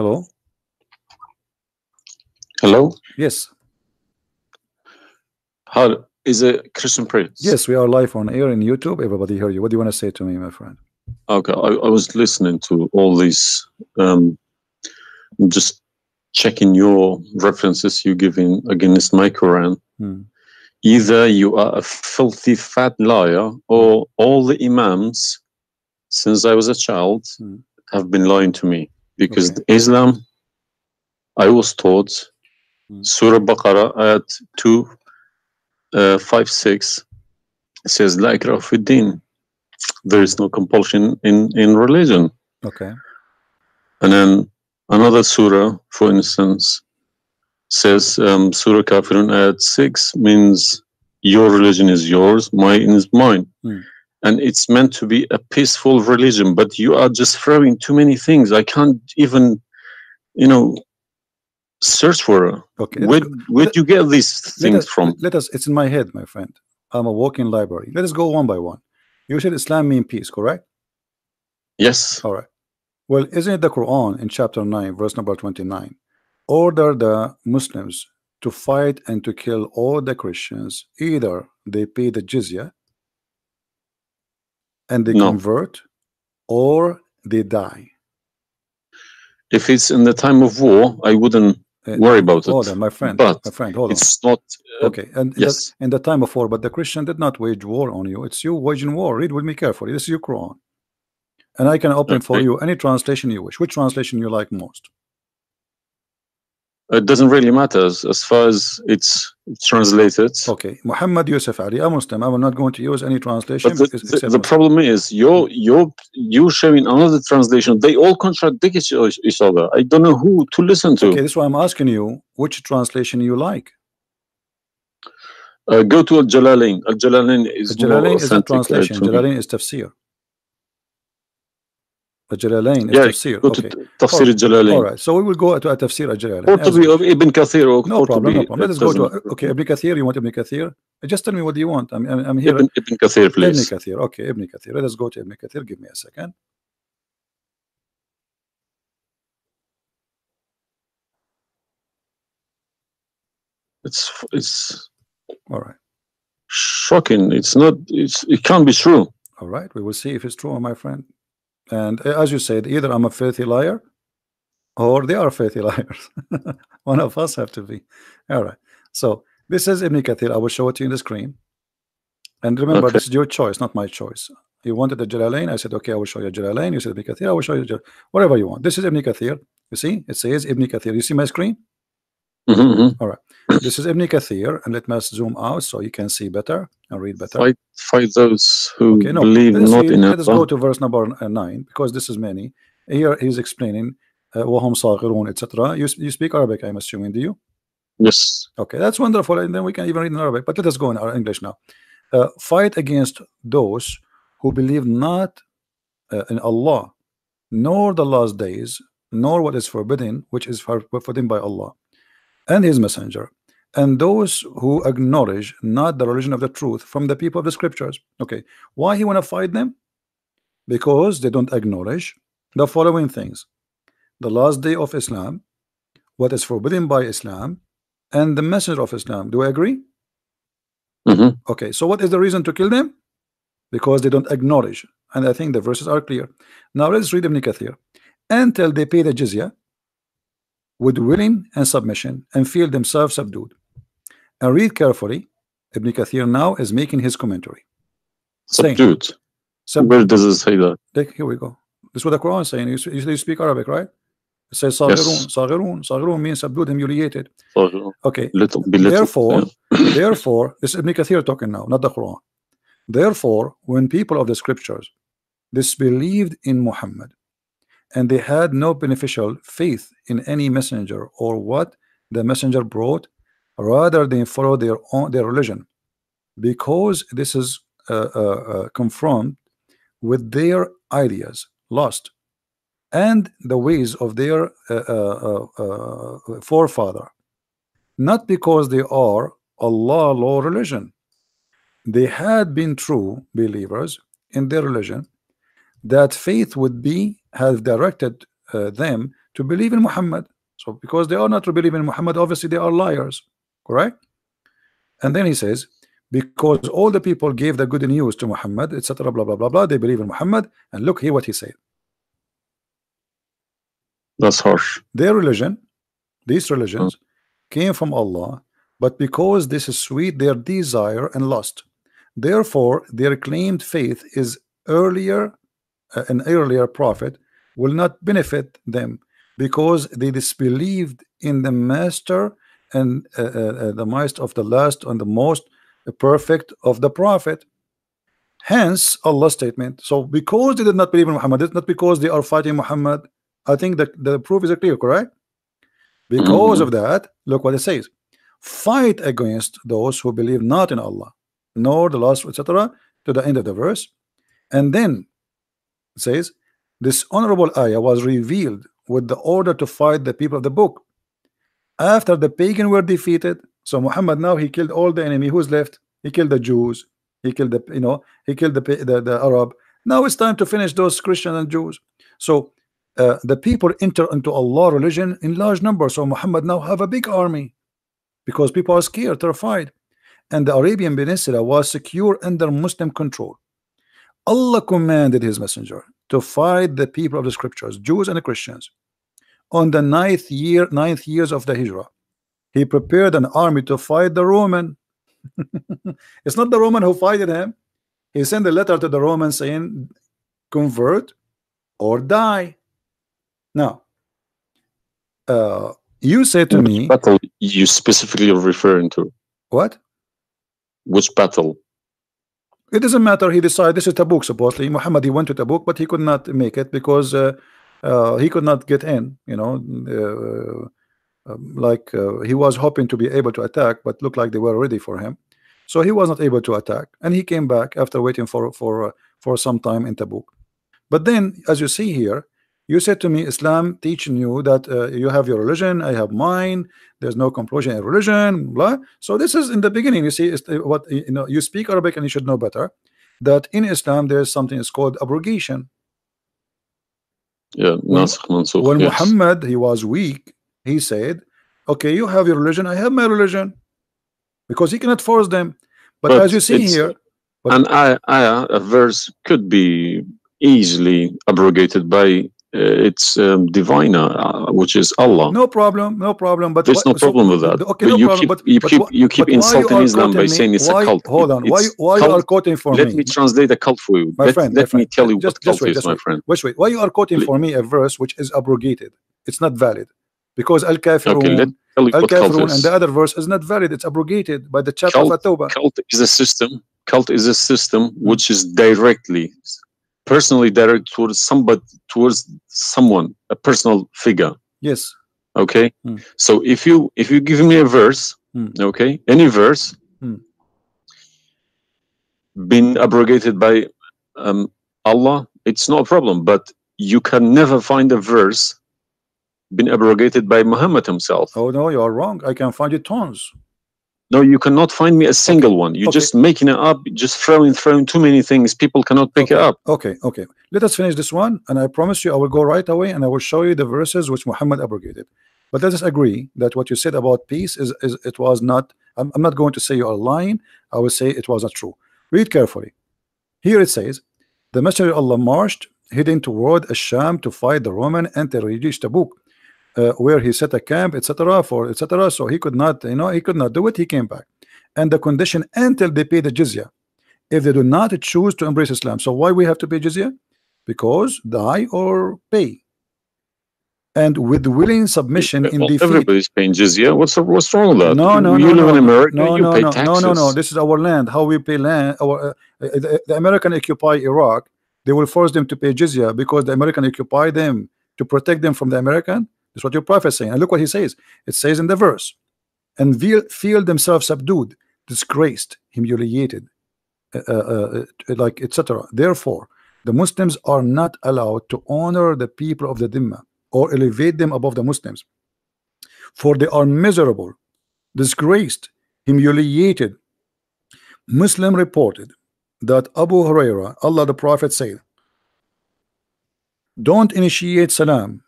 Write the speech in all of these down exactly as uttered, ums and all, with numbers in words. Hello? Hello? Yes. How is it, Christian Prince? Yes, we are live on air in YouTube. Everybody hear you. What do you want to say to me, my friend? Okay, I, I was listening to all these, um, just checking your references you giving against my Quran. Hmm. Either you are a filthy fat liar, or all the imams, since I was a child, hmm. have been lying to me. Because okay. Islam, I was taught, hmm. Surah Baqarah at two, five, six, says, La ikraha fi din. There is no compulsion in, in religion. Okay. And then another surah, for instance, says, um, Surah Kafirun at six means your religion is yours, mine is mine. Mm. And it's meant to be a peaceful religion, but you are just throwing too many things. I can't even, you know, search for her. Okay. Where, where do you get these things let us, from? Let us, it's in my head, my friend. I'm a walking library. Let us go one by one. You said Islam means peace, correct? Yes. All right. Well, isn't it the Quran in chapter nine, verse number twenty-nine, order the Muslims to fight and to kill all the Christians, either they pay the jizya and they no. convert, or they die? If it's in the time of war, I wouldn't uh, worry about hold it. On, my friend, but my friend, hold it's on. not. Uh, okay, and yes, in the time of war, but the Christian did not wage war on you. It's you waging war. Read with me carefully. This is your Quran, and I can open okay. for you any translation you wish. Which translation you like most? It doesn't really matter as, as far as it's translated. Okay, Muhammad Yusuf Ali, I'm Muslim. I will not going to use any translation. But the, the, the problem is, you're, you're, you're sharing another translation. They all contradict each other. I don't know who to listen to. Okay, that's why I'm asking you, which translation you like? Uh, go to Al-Jalalayn. Al-Jalalayn is Al-Jalalayn is a translation. Al-Jalalayn is tafsir. Al-Jalalayn, yeah, tafsir. Okay. Tafsir Al-Jalalayn. All right, so we will go to Tafsir Al-Jalalayn. Or to be Ibn Kathir. Or no, or problem, no problem. Let us go to, okay, Ibn Kathir. You want Ibn Kathir? Just tell me what do you want. I'm, I'm, I'm here. Ibn, Ibn Kathir, please. Ibn Kathir, okay, Ibn Kathir. Let us go to Ibn Kathir. Give me a second. It's, it's... All right. Shocking. It's not, it's, it can't be true. All right, we will see if it's true, my friend. And as you said, either I'm a filthy liar or they are filthy liars. One of us have to be. All right. So this is Ibn Kathir. I will show it to you on the screen. And remember, okay. this is your choice, not my choice. You wanted the Jalalayn. I said, okay, I will show you Jalalayn. You said Ibn Kathir. I will show you Jalalayn. Whatever you want. This is Ibn Kathir. You see? It says Ibn Kathir. You see my screen? Mm-hmm. All right. This is Ibn Kathir, and let me zoom out so you can see better and read better. Fight, fight those who okay, no, believe not in Allah. Let us go to verse number nine, because this is many. Here he's explaining wahum saghirun, et cetera. You you speak Arabic, I'm assuming, do you? Yes. Okay, that's wonderful, and then we can even read in Arabic. But let us go in our English now. Uh, fight against those who believe not uh, in Allah, nor the last days, nor what is forbidden, which is forbidden by Allah and his messenger, and those who acknowledge not the religion of the truth from the people of the scriptures. Okay, why he want to fight them? Because they don't acknowledge the following things: the last day of Islam, what is forbidden by Islam, and the messenger of Islam. Do I agree? Mm-hmm. Okay, so what is the reason to kill them? Because they don't acknowledge, and I think the verses are clear. Now let's read Ibn Kathir. Until they pay the jizya with willing and submission, and feel themselves subdued. And read carefully. Ibn Kathir now is making his commentary. Subdued. Saying, subdued. Where does it say that? Here we go. This is what the Quran is saying. You, you speak Arabic, right? It says saghirun, saghirun, saghirun means subdued, humiliated. Saghirun. Okay. Little, little, therefore, yeah. therefore, this is Ibn Kathir talking now, not the Quran. Therefore, when people of the scriptures disbelieved in Muhammad, and they had no beneficial faith in any messenger or what the messenger brought, rather they follow their own their religion, because this is uh, uh, uh, confronted with their ideas, lust, and the ways of their uh, uh, uh, forefather, not because they are Allah law religion. They had been true believers in their religion, that faith would be have directed uh, them to believe in Muhammad. So because they are not to believe in Muhammad, obviously they are liars, correct? And then he says, because all the people gave the good news to Muhammad, et cetera, blah blah blah blah, they believe in Muhammad, and look here what he said. That's harsh. Their religion, these religions, hmm. came from Allah, but because this is sweet, their desire and lust. Therefore, their claimed faith is earlier, uh, an earlier prophet will not benefit them, because they disbelieved in the master and uh, uh, the master of the last and the most perfect of the prophet. Hence Allah's statement. So because they did not believe in Muhammad, it's not because they are fighting Muhammad. I think that the proof is clear, correct? Because mm-hmm. of that, look what it says: fight against those who believe not in Allah, nor the last, et cetera, to the end of the verse. And then it says, this honorable ayah was revealed with the order to fight the people of the book after the pagan were defeated. So Muhammad, now he killed all the enemy. Who's left? He killed the Jews, he killed the, you know, he killed the the, the Arab. Now it's time to finish those Christians and Jews. So uh, the people enter into Allah religion in large numbers. So Muhammad now have a big army, because people are scared, terrified, and the Arabian Peninsula was secure under Muslim control. Allah commanded his messenger to fight the people of the scriptures, Jews and the Christians, on the ninth year, ninth years of the Hijrah. He prepared an army to fight the Roman. It's not the Roman who fighted him. He sent a letter to the Roman saying, convert or die. Now, uh, you said to me, which battle you specifically are referring to? What? Which battle? It doesn't matter. He decided this is Tabuk, supposedly. Muhammad, he went to Tabuk, but he could not make it because uh, uh, he could not get in, you know. Uh, Um, like uh, he was hoping to be able to attack, but looked like they were ready for him, so he was not able to attack, and he came back after waiting for for uh, for some time in Tabuk. But then, as you see here, you said to me, Islam teaching you that uh, you have your religion, I have mine, there's no compulsion in religion, blah. So this is in the beginning. You see, what you know, you speak Arabic and you should know better, that in Islam there is something is called abrogation. Yeah, Nasakh, Mansukh, when yes. Muhammad, he was weak. He said, okay, you have your religion, I have my religion, because he cannot force them. But, but as you see here, an ayah, a verse, could be easily abrogated by uh, its um, diviner, uh, which is Allah. No problem, no problem. But there's no problem so, with that. Okay, but no you, problem, keep, but, you keep, but, you keep insulting Islam by me, saying it's why, a cult. Hold on, why, why cult, you are quoting for let me? Let me translate a cult for you. My let friend, let my friend. me tell you just, what just cult wait, is, my wait. friend. Wait, wait. Why you are quoting Please. for me a verse which is abrogated? It's not valid. Because Al-Kafirun okay, Al-Kafirun and the other verse is not valid. It's abrogated by the chapter cult, of Atoba. Cult is a system. Cult is a system which is directly, personally directed towards somebody, towards someone, a personal figure. Yes. Okay. Mm. So if you if you give me a verse, mm. okay, any verse, mm. been abrogated by um, Allah, it's not a problem. But you can never find a verse been abrogated by Muhammad himself. Oh no, you are wrong. I can find you tons. No, you cannot find me a single okay. one. You're okay. just making it up, just throwing, throwing too many things. People cannot pick okay. it up. Okay, okay. Let us finish this one, and I promise you, I will go right away, and I will show you the verses which Muhammad abrogated. But let us agree that what you said about peace is, is it was not. I'm, I'm not going to say you are lying. I will say it was not true. Read carefully. Here it says, the Messenger of Allah marched, heading toward Asham to fight the Roman, and to reach Tabuk. Uh, where he set a camp, etc., for etc., so he could not, you know, he could not do it. He came back, and the condition until they pay the jizya, if they do not choose to embrace Islam. So why we have to pay jizya? Because die or pay, and with willing submission well, in defeat. Everybody's paying jizya. What's what's wrong with that? No, no, you, no, you no, live no, in America. No, you no, pay no, taxes. no, no, no. This is our land. How we pay land? Our uh, the, the American occupy Iraq. They will force them to pay jizya because the American occupy them to protect them from the American. That's what your prophet is saying. And look what he says. It says in the verse, and feel themselves subdued, disgraced, humiliated, uh, uh, uh, like et cetera. Therefore, the Muslims are not allowed to honor the people of the Dhimma or elevate them above the Muslims, for they are miserable, disgraced, humiliated. Muslim reported that Abu Huraira, Allah the Prophet, said, don't initiate salam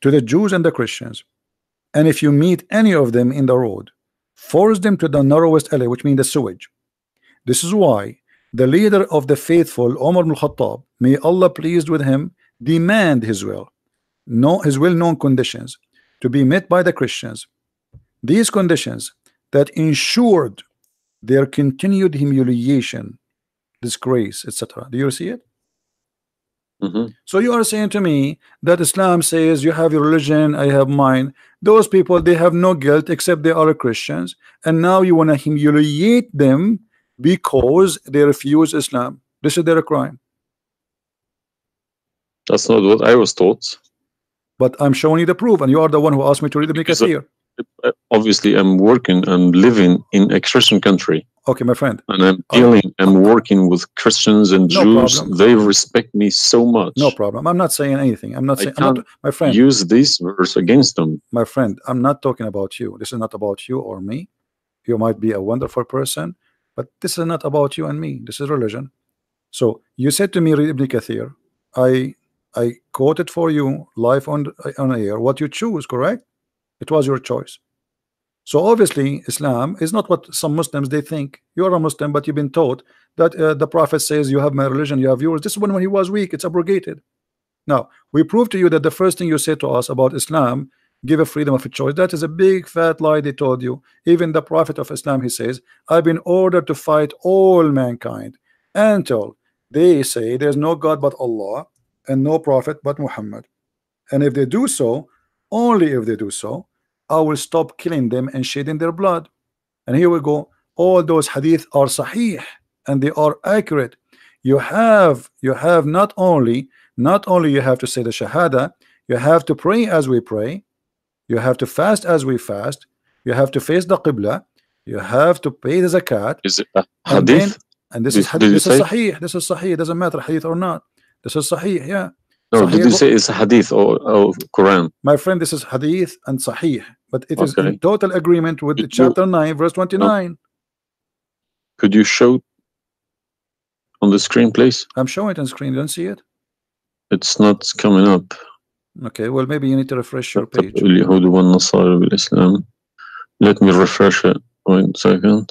to the Jews and the Christians, and if you meet any of them in the road, force them to the narrowest alley, which means the sewage. This is why the leader of the faithful, Umar al-Khattab, may Allah pleased with him, demand his will, no, his well-known conditions to be met by the Christians. These conditions that ensured their continued humiliation, disgrace, et cetera. Do you see it? Mm-hmm. So you are saying to me that Islam says you have your religion, I have mine. Those people, they have no guilt except they are Christians, and now you want to humiliate them because they refuse Islam. This is their crime. That's not what I was taught. But I'm showing you the proof, and you are the one who asked me to read the Ibn Kathir. Obviously, I'm working and living in a Christian country. Okay, my friend. And I'm dealing, I'm working with Christians and no Jews. Problem. They respect me so much. No problem. I'm not saying anything. I'm not saying. I'm not, my friend. Use this verse against them. My friend, I'm not talking about you. This is not about you or me. You might be a wonderful person, but this is not about you and me. This is religion. So you said to me, read Ibn Kathir. I I quoted for you live on on air. What you choose, correct? It was your choice. So obviously Islam is not what some Muslims they think. You are a Muslim, but you've been taught that uh, the Prophet says you have my religion, you have yours. This one when he was weak, it's abrogated. Now we prove to you that the first thing you say to us about Islam, give a freedom of choice, that is a big fat lie they told you. Even the Prophet of Islam, he says, I've been ordered to fight all mankind until they say there's no God but Allah and no Prophet but Muhammad, and if they do so, only if they do so, I will stop killing them and shedding their blood. And here we go. All those hadith are sahih and they are accurate. You have, you have not only, not only you have to say the shahada, you have to pray as we pray, you have to fast as we fast, you have to face the qibla, you have to pay the zakat. Is it a hadith? And, then, and this did, is hadith. This is sahih. This is sahih. It doesn't matter hadith or not. This is sahih. Yeah. No, Sahih. Did you say it's hadith or, or Quran? My friend, this is hadith and sahih, but it okay. is in total agreement with could chapter you, nine verse twenty-nine. No. Could you show on the screen, please? I'm showing it on screen. You don't see it? It's not coming up. Okay, well, maybe you need to refresh your page. Let me refresh it. Wait a second.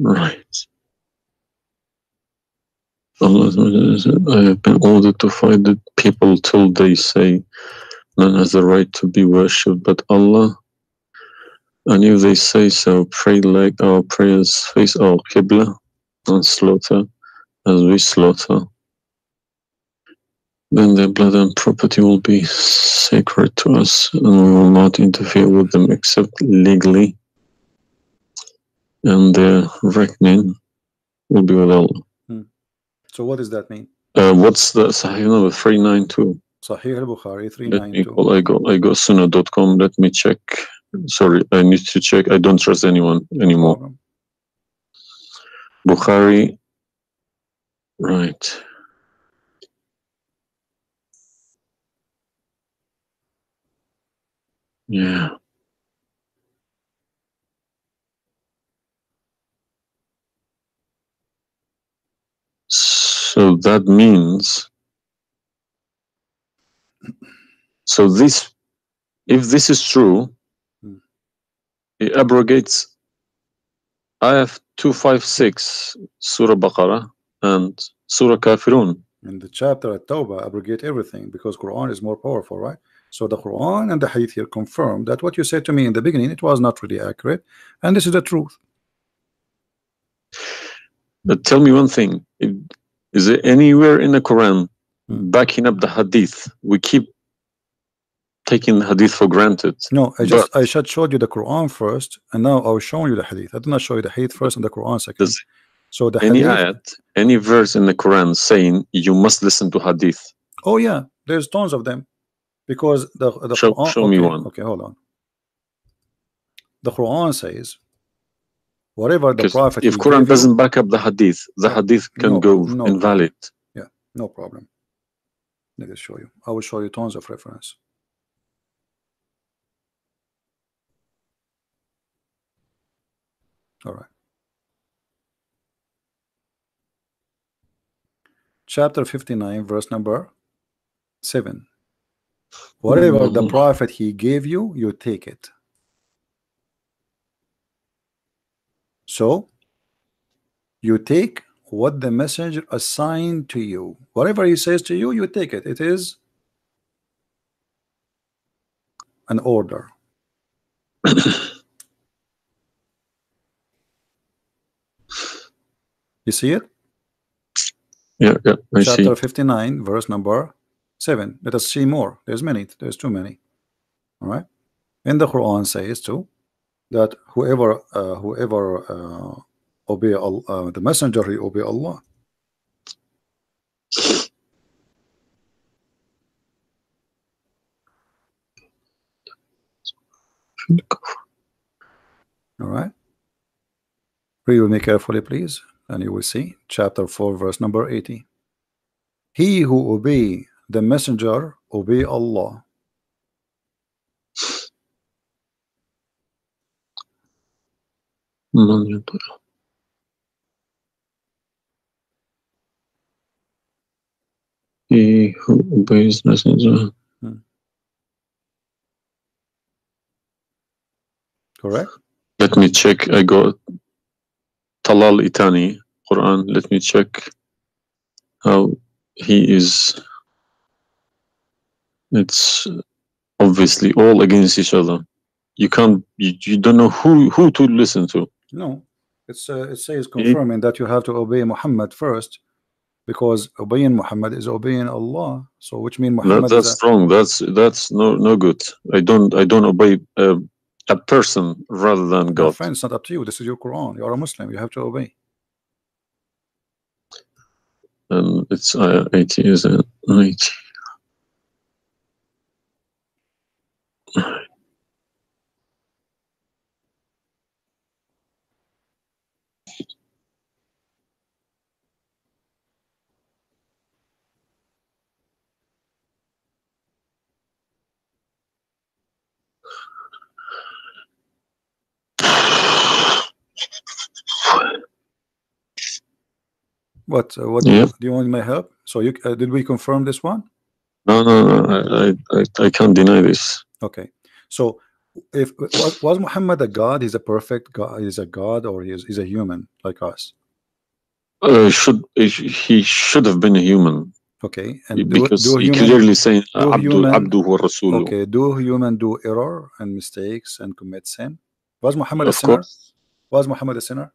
Right. Allah, I have been ordered to fight the people till they say none has the right to be worshipped but Allah. And if they say so, pray like our prayers, face our Qibla, and slaughter as we slaughter. Then their blood and property will be sacred to us, and we will not interfere with them except legally. And their reckoning will be with Allah. Hmm. So what does that mean? Uh, what's the Sahih number? three ninety-two. Sahih al-Bukhari three ninety-two. Well, I go, I go sunnah dot com. Let me check. Sorry, I need to check. I don't trust anyone anymore. Problem. Bukhari. Right. Yeah. So that means, so this, if this is true, mm. it abrogates Ayah two fifty-six, Surah Baqarah and Surah Kafirun. And the chapter at Tawbah abrogate everything because Quran is more powerful, right? So the Quran and the Hadith here confirm that what you said to me in the beginning, it was not really accurate, and this is the truth. But tell me one thing. If, Is there anywhere in the Quran backing up the Hadith? We keep taking the Hadith for granted. No, I just I just showed you the Quran first, and now I was showing you the Hadith. I did not show you the Hadith first and the Quran second. So the any hadith, ayat, any verse in the Quran saying you must listen to Hadith? Oh yeah, there's tons of them, because the the show, Quran. Show okay, me one. Okay, hold on. The Quran says, whatever the Prophet, if Quran doesn't back up the Hadith, the Hadith can no, go no, invalid. Yeah, no problem. Let me show you. I will show you tons of reference. All right. Chapter fifty-nine, verse number seven. Whatever the prophet he gave you, you take it. So you take what the messenger assigned to you. Whatever he says to you, you take it. It is an order. You see it? Yeah, yeah, I see. Chapter fifty-nine, verse number seven. Let us see more. There's many. There's too many. All right. And the Quran says too that whoever uh, whoever uh, obey Allah, uh, the messenger, he obey Allah. All right. Read with me carefully, please, and you will see. Chapter four, verse number eighty. He who obey the messenger obey Allah. He who obeys the messenger. Hmm. Correct. Let me check. I got Talal Itani Quran. Let me check how he is. It's obviously all against each other. You can't. You, you don't know who who to listen to. No, it's uh, it says confirming it, that you have to obey Muhammad first, because obeying Muhammad is obeying Allah. So which means Muhammad. That, that's is wrong. That's that's no no good. I don't I don't obey uh, a person rather than God. My friend, it's not up to you. This is your Quran. You are a Muslim. You have to obey. Um, it's uh, eighty, is it? Eighty. What uh, what yep. do, you, do you want my help? So you uh, did we confirm this one? No, no, no. I, I I can't deny this. Okay. So if was, was Muhammad a god? He's a perfect god. He's a god, or he is he's a human like us? Uh, should he should have been a human? Okay, and because do, do he human, clearly saying uh, Abdu Abdu wa Rasulu. Okay, do human do error and mistakes and commit sin? Was Muhammad of a sinner? Course. Was Muhammad a sinner?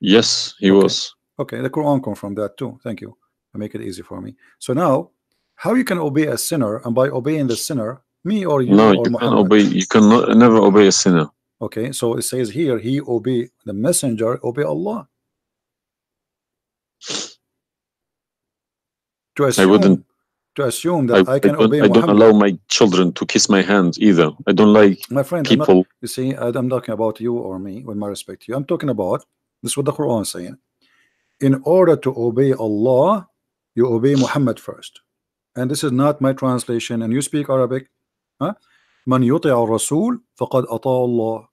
Yes, he okay. was. Okay, the Quran confirmed that too. Thank you. I make it easy for me. So now, how you can obey a sinner, and by obeying the sinner, me or you? No, or you can obey. You cannot never obey a sinner. Okay, so it says here, he obey the messenger, obey Allah. To assume, I wouldn't. To assume that I, I can I obey. I don't Muhammad. Allow my children to kiss my hand either. I don't like my friend. People, not, you see, I'm talking about you or me. With my respect to you, I'm talking about. This is what the Quran is saying. In order to obey Allah, you obey Muhammad first. And this is not my translation. And you speak Arabic. Huh? Man yuti al Rasul faqad ata Allah.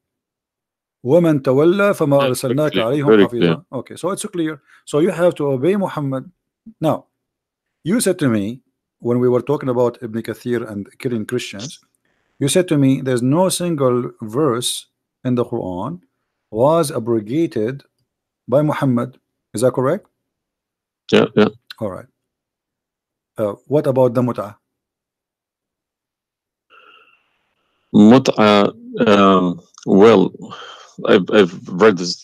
Waman tawalla fama arsalnaka alayhum hafiza. Okay, so it's clear. So you have to obey Muhammad. Now, you said to me when we were talking about Ibn Kathir and killing Christians, you said to me there's no single verse in the Quran was abrogated by Muhammad. Is that correct? Yeah, yeah. All right. Uh, what about the mut'ah? Mut'ah, um, well, I've, I've read this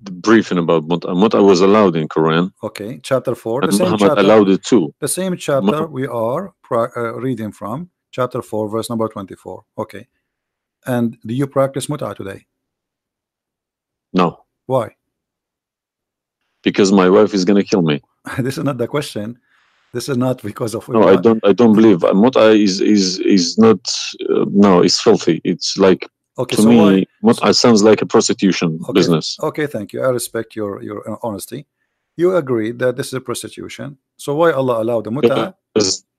briefing about mut'ah. Mut'ah was allowed in Quran. Okay, chapter four. And the same Muhammad chapter, allowed it too. The same chapter we are uh, reading from, chapter four, verse number twenty-four. Okay. And do you practice mut'ah today? No. Why? Because my wife is gonna kill me. This is not the question. This is not because of. No, God. I don't. I don't believe mut'ah is is is not. Uh, no, it's filthy. It's like okay, to so me, mut'ah sounds like a prostitution okay. business. Okay, thank you. I respect your your honesty. You agree that this is a prostitution. So why Allah allowed the mut'ah?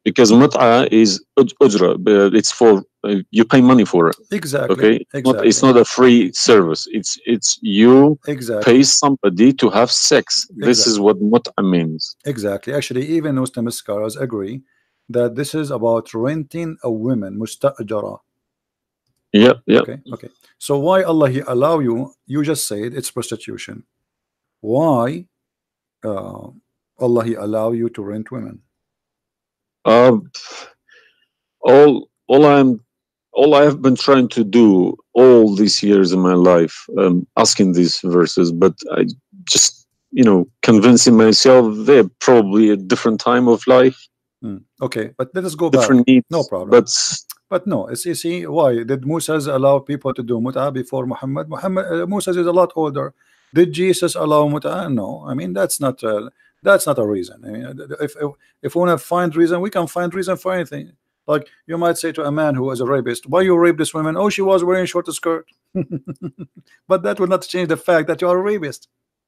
Because mut'a is ujra, it's for uh, you pay money for it. Exactly. Okay. Exactly. Not, it's not a free service. It's it's you exactly. pay somebody to have sex. Exactly. This is what mut'a means. Exactly. Actually, even Muslim scholars agree that this is about renting a woman, musta'jara. Yeah. Yeah. Okay. Okay. So why Allah He allow you? You just said it's prostitution. Why uh, Allah He allow you to rent women? Uh, all all I'm all I have been trying to do all these years in my life, um, asking these verses, but I just you know convincing myself they're probably a different time of life. Mm. Okay, but let us go different back. Needs, no problem. But but no, you see why did Moses allow people to do mut'a before Muhammad? Muhammad uh, Moses is a lot older. Did Jesus allow mut'a? No, I mean that's not. Uh, That's not a reason. I mean, if if, if we want to find reason, we can find reason for anything. Like you might say to a man who was a rapist, "Why you raped this woman?" "Oh, she was wearing a short skirt." But that will not change the fact that you are a rapist,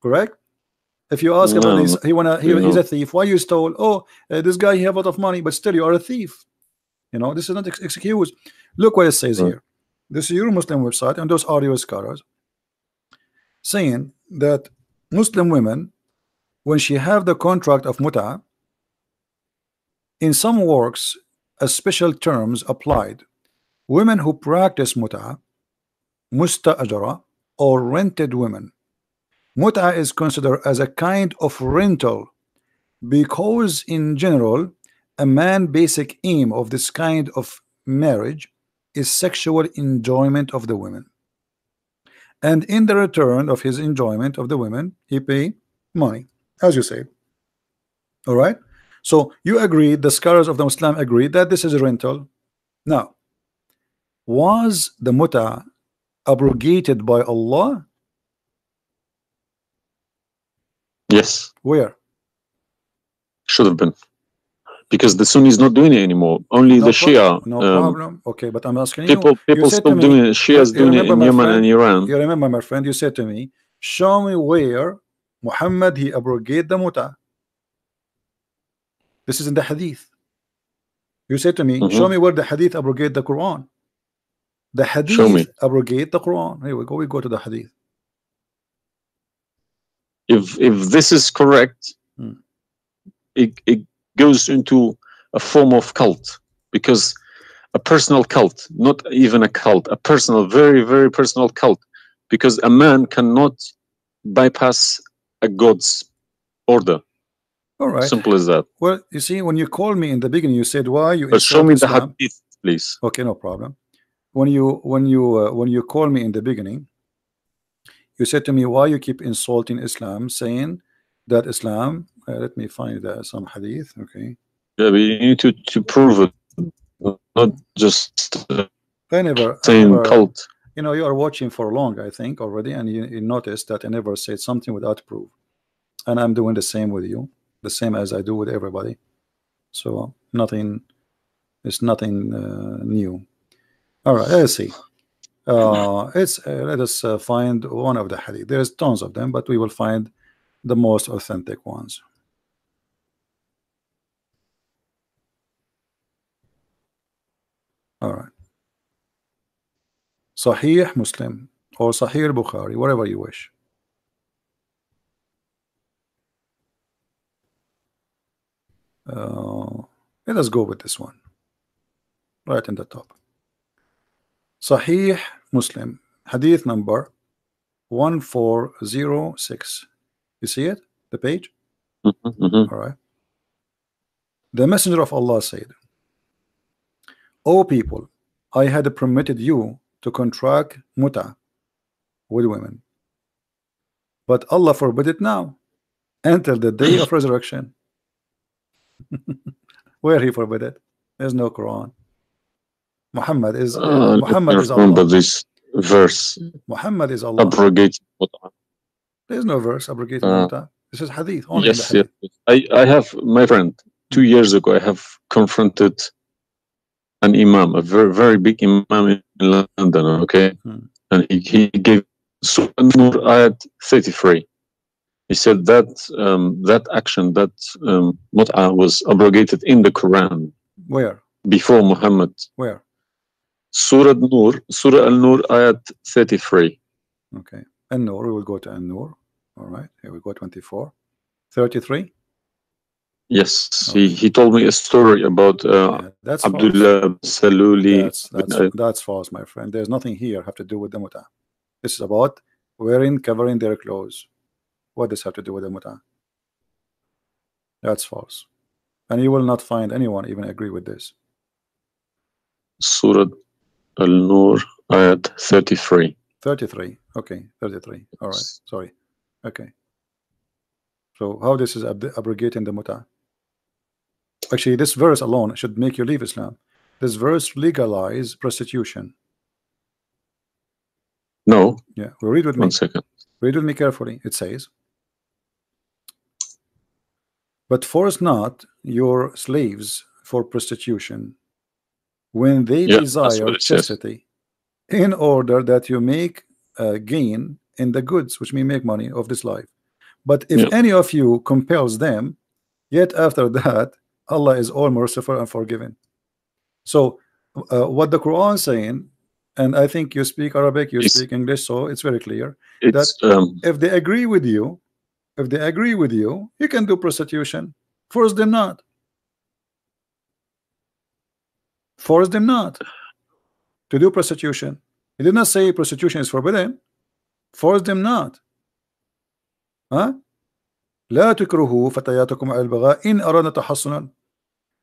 correct? If you ask him, no, he's, he wanna he, he's a thief. "Why you stole?" "Oh, uh, this guy he have a lot of money," but still you are a thief. You know this is not ex excuse. Look what it says right here. This is your Muslim website and those audio scholars saying that Muslim women, when she have the contract of mut'a, in some works a special terms applied. Women who practice mut'a, musta'jara, or rented women. Mut'a is considered as a kind of rental because in general a man's basic aim of this kind of marriage is sexual enjoyment of the women, and in the return of his enjoyment of the women he pay money, as you say. All right, so you agree, the scholars of the Islam agree that this is a rental. Now, was the mut'a abrogated by Allah? Yes. Where? Should have been, because the Sunni is not doing it anymore. Only no the problem. Shia. No um, problem. Okay, but I'm asking people, you. People, people stop doing it. Shia is doing it in Yemen friend, and Iran. You remember, my friend, you said to me, "Show me where Muhammad he abrogate the mut'a." This is in the Hadith. You say to me, mm-hmm. "Show me where the Hadith abrogate the Quran." The Hadith abrogate the Quran. Here we go. We go to the Hadith. If if this is correct, hmm. it it goes into a form of cult, because a personal cult, not even a cult, a personal, very very personal cult, because a man cannot bypass a God's order. All right. Simple as that. Well, you see, when you called me in the beginning, you said why you. But show me Islam. The Hadith, please. Okay, no problem. When you when you uh, when you called me in the beginning, you said to me why you keep insulting Islam, saying that Islam. Uh, let me find uh, some Hadith. Okay. Yeah, but you need to to prove it, not just uh, I never, saying I never, cult. You know, you are watching for long, I think, already, and you, you notice that I never said something without proof, and I'm doing the same with you, the same as I do with everybody. So nothing, it's nothing uh, new. All right, let's see. Uh, it's uh, let us uh, find one of the hadith. There's tons of them, but we will find the most authentic ones. All right. Sahih Muslim or Sahih al-Bukhari, whatever you wish. Uh, let us go with this one, right in the top. Sahih Muslim, Hadith number one four zero six. You see it, the page? Mm-hmm, mm-hmm. All right. The Messenger of Allah said, "O people, I had permitted you to contract mut'a with women, but Allah forbid it now until the day of resurrection." Where he forbid it? There's no Quran. Muhammad is uh, Muhammad is Allah. Remember this verse. Muhammad is Allah. Abrogate mut'a. There's no verse abrogate uh, mut'a. This is Hadith. Only yes, the hadith. Yes. I I have, my friend, two years ago I have confronted an imam, a very very big imam in London, okay, hmm. and he, he gave Surah An-Nur ayat thirty-three. He said that um, that action, that um, mut'a was abrogated in the Quran. Where? Before Muhammad. Where? Surah An-Nur, Surah An-Nur, Ayat thirty-three. Okay, An-Nur, we will go to An-Nur. All right, here we go, twenty-four, thirty-three. Yes, okay. he, he told me a story about uh, yeah, that's Abdullah Saluli. That's, that's, I, that's false, my friend. There's nothing here have to do with the Muta. This is about wearing, covering their clothes. What does this have to do with the Muta? That's false. And you will not find anyone even agree with this. Surah Al-Nur, Ayat thirty-three. thirty-three, okay, thirty-three. All right, sorry. Okay. So how this is ab abrogating the Muta? Actually, this verse alone should make you leave Islam. This verse legalize prostitution. No. Yeah. Well, read with me. One second. Read with me carefully. It says, "But force not your slaves for prostitution, when they yeah, desire chastity, says. in order that you make uh, gain in the goods, which may make money of this life. But if yeah. any of you compels them, yet after that, Allah is all merciful and forgiving." So, uh, what the Quran is saying, and I think you speak Arabic, you it's, speak English, so it's very clear it's, that um, if they agree with you, if they agree with you, you can do prostitution. Force them not. Force them not to do prostitution. He did not say prostitution is forbidden. Force them not. Huh? لا تكرهوا فتياتكم على البغاء إن أرادوا تحصنا.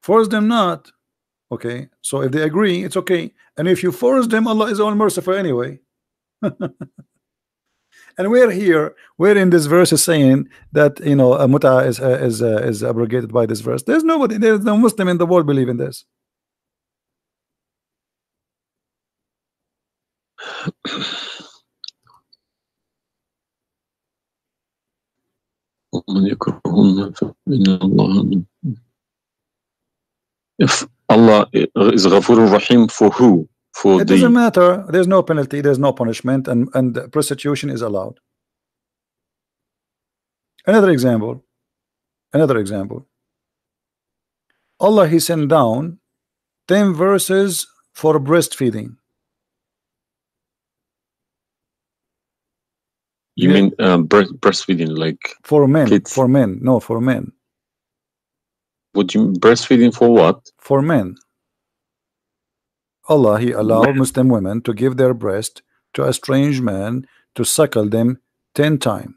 Force them not. Okay, so if they agree, it's okay. And if you force them, Allah is all merciful anyway. And we're here, we're in this verse is saying that, you know, a muta is uh, is uh, is abrogated by this verse. There's nobody, there's no Muslim in the world believe in this. If Allah is Ghafurur Rahim, for who? For it the... doesn't matter. There's no penalty. There's no punishment, and and prostitution is allowed. Another example. Another example. Allah, he sent down ten verses for breastfeeding. You yeah. mean um, breast, breastfeeding, like for men? Kids. For men? No, for men. Would you breastfeeding for what? For men. Allah, he allowed men. Muslim women to give their breast to a strange man to suckle them ten times.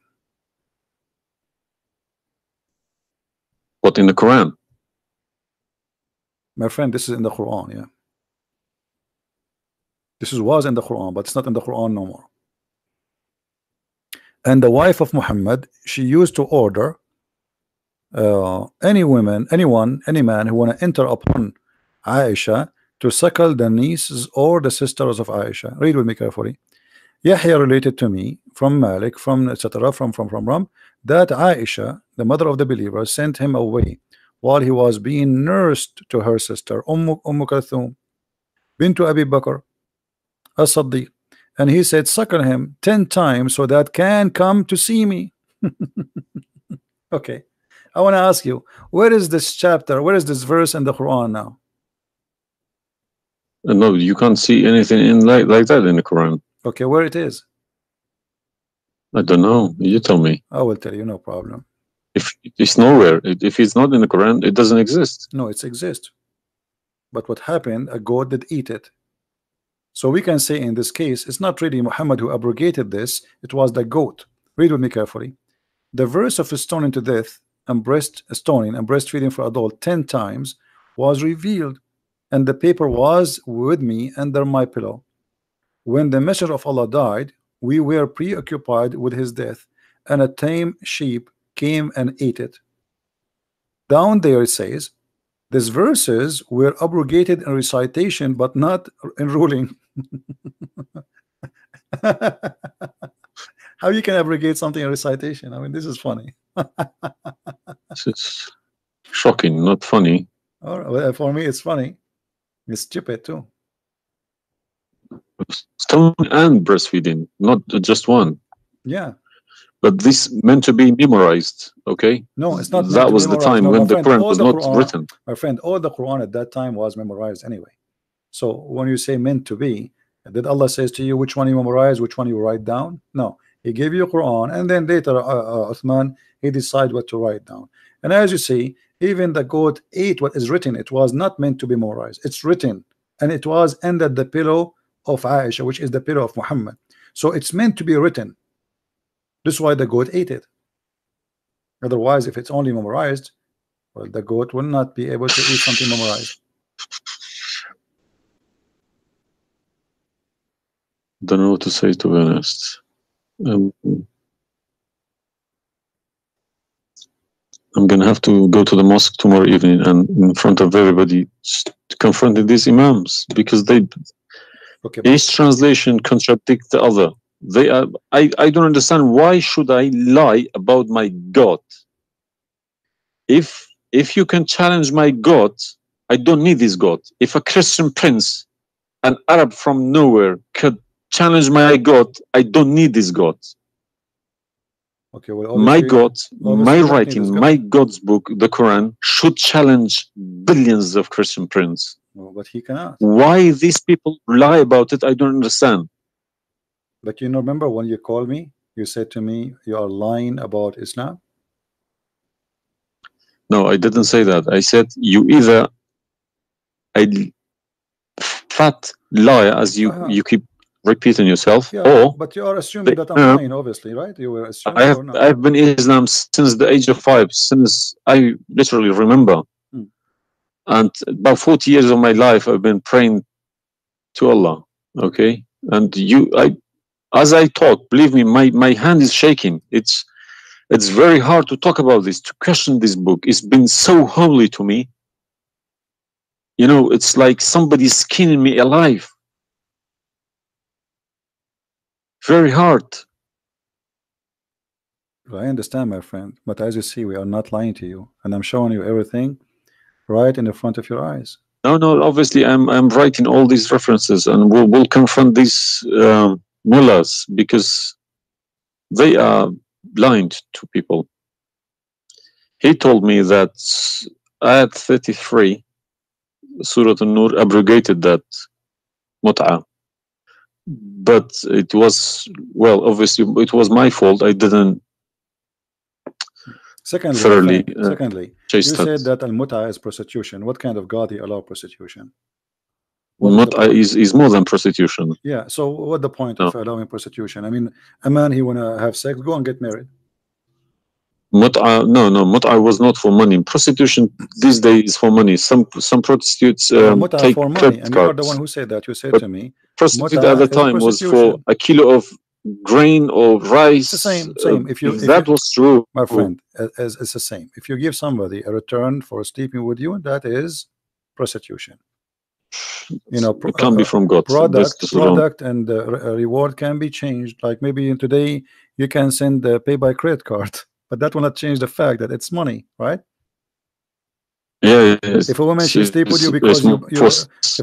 What, in the Quran? My friend, this is in the Quran. Yeah. This is was in the Quran, but it's not in the Quran no more. And the wife of Muhammad, she used to order uh, any woman, anyone, any man who want to enter upon Aisha to suckle the nieces or the sisters of Aisha. Read with me carefully. Yahya related to me from Malik, from et cetera, from from from from that Aisha, the mother of the believers, sent him away while he was being nursed to her sister Ummu Kathum, bint Abi Bakr as-Siddiq. And he said, suckle him ten times so that can come to see me. Okay, I want to ask you, where is this chapter? Where is this verse in the Quran now? No, you can't see anything in like, like that in the Quran. Okay, where it is? I don't know. You tell me. I will tell you, no problem. If it's nowhere, if it's not in the Quran, it doesn't exist. No, it exists. But what happened, a goat did eat it. So we can say in this case, it's not really Muhammad who abrogated this, it was the goat. Read with me carefully. The verse of stoning to death and breast stoning and breastfeeding for adult ten times was revealed, and the paper was with me under my pillow. When the messenger of Allah died, we were preoccupied with his death, and a tame sheep came and ate it. Down there it says, these verses were abrogated in recitation, but not in ruling. How you can abrogate something in recitation? I mean, this is funny. It's shocking, not funny. All right, well, for me, it's funny. It's stupid too. Stoning and breastfeeding, not just one. Yeah. But this meant to be memorized, okay? No, it's not. That was the time when the Quran was not written. My friend, all the Quran at that time was memorized anyway. So when you say meant to be, did Allah says to you which one you memorize, which one you write down? No, He gave you Quran, and then later uh, uh, Uthman, he decides what to write down. And as you see, even the goat ate what is written. It was not meant to be memorized. It's written, and it was under the pillow of Aisha, which is the pillow of Muhammad. So it's meant to be written. That's why the goat ate it. Otherwise, if it's only memorized, well, the goat will not be able to eat something memorized. Don't know what to say, to be honest. Um, I'm gonna have to go to the mosque tomorrow evening and in front of everybody confronting these imams, because they okay, each translation contradicts the other. They are, I, I don't understand, why should I lie about my God? If if you can challenge my God, I don't need this God. If a Christian prince, an Arab from nowhere, could challenge my God, I don't need this God. Okay, well, my God, my writing, God. my God's book, the Quran, should challenge billions of Christian princes. No, but he cannot. Why these people lie about it, I don't understand. But you know, remember when you called me, you said to me, you are lying about Islam? No, I didn't say that. I said, you either I fat lie, as you, ah. you keep repeating yourself, yeah, or... But you are assuming that I'm uh, lying, obviously, right? You were assuming I have, or I've been in Islam since the age of five, since I literally remember. Hmm. And about forty years of my life, I've been praying to Allah, okay? And you, I, as I talk, believe me, my my hand is shaking. It's it's very hard to talk about this, to question this book. It's been so holy to me. You know, it's like somebody skinning me alive. Very hard. Well, I understand, my friend, but as you see, we are not lying to you, and I'm showing you everything right in the front of your eyes. No, no, obviously I'm, I'm writing all these references, and we'll, we'll confront these um, mullahs, because they are blind to people. He told me that Ayat thirty-three, Surah An-Nur, abrogated that mut'ah. But it was, well, obviously it was my fault. I didn't Secondly, Thoroughly, uh, secondly, you said that, that al-mut'a is prostitution. What kind of God he allowed prostitution? Well, mut'a is, is more than prostitution. Yeah, so what the point no. of allowing prostitution? I mean, a man, he want to have sex, go and get married. Mut'a, no, no, mut'a was not for money. Prostitution these days is for money. Some some prostitutes um, well, take for money, and you are the one who said that. You said but to me, prostitute at the time was for a kilo of grain or rice. It's the same, same. If you, if if that you, was true, my friend, it's, it's the same. If you give somebody a return for sleeping with you, that is prostitution. You know, it can uh, be from God. Product, so product, and uh, reward can be changed. Like maybe in today, you can send the pay by credit card, but that will not change the fact that it's money, right? Yeah, yeah, if a woman she, she sleep with you because you, you for,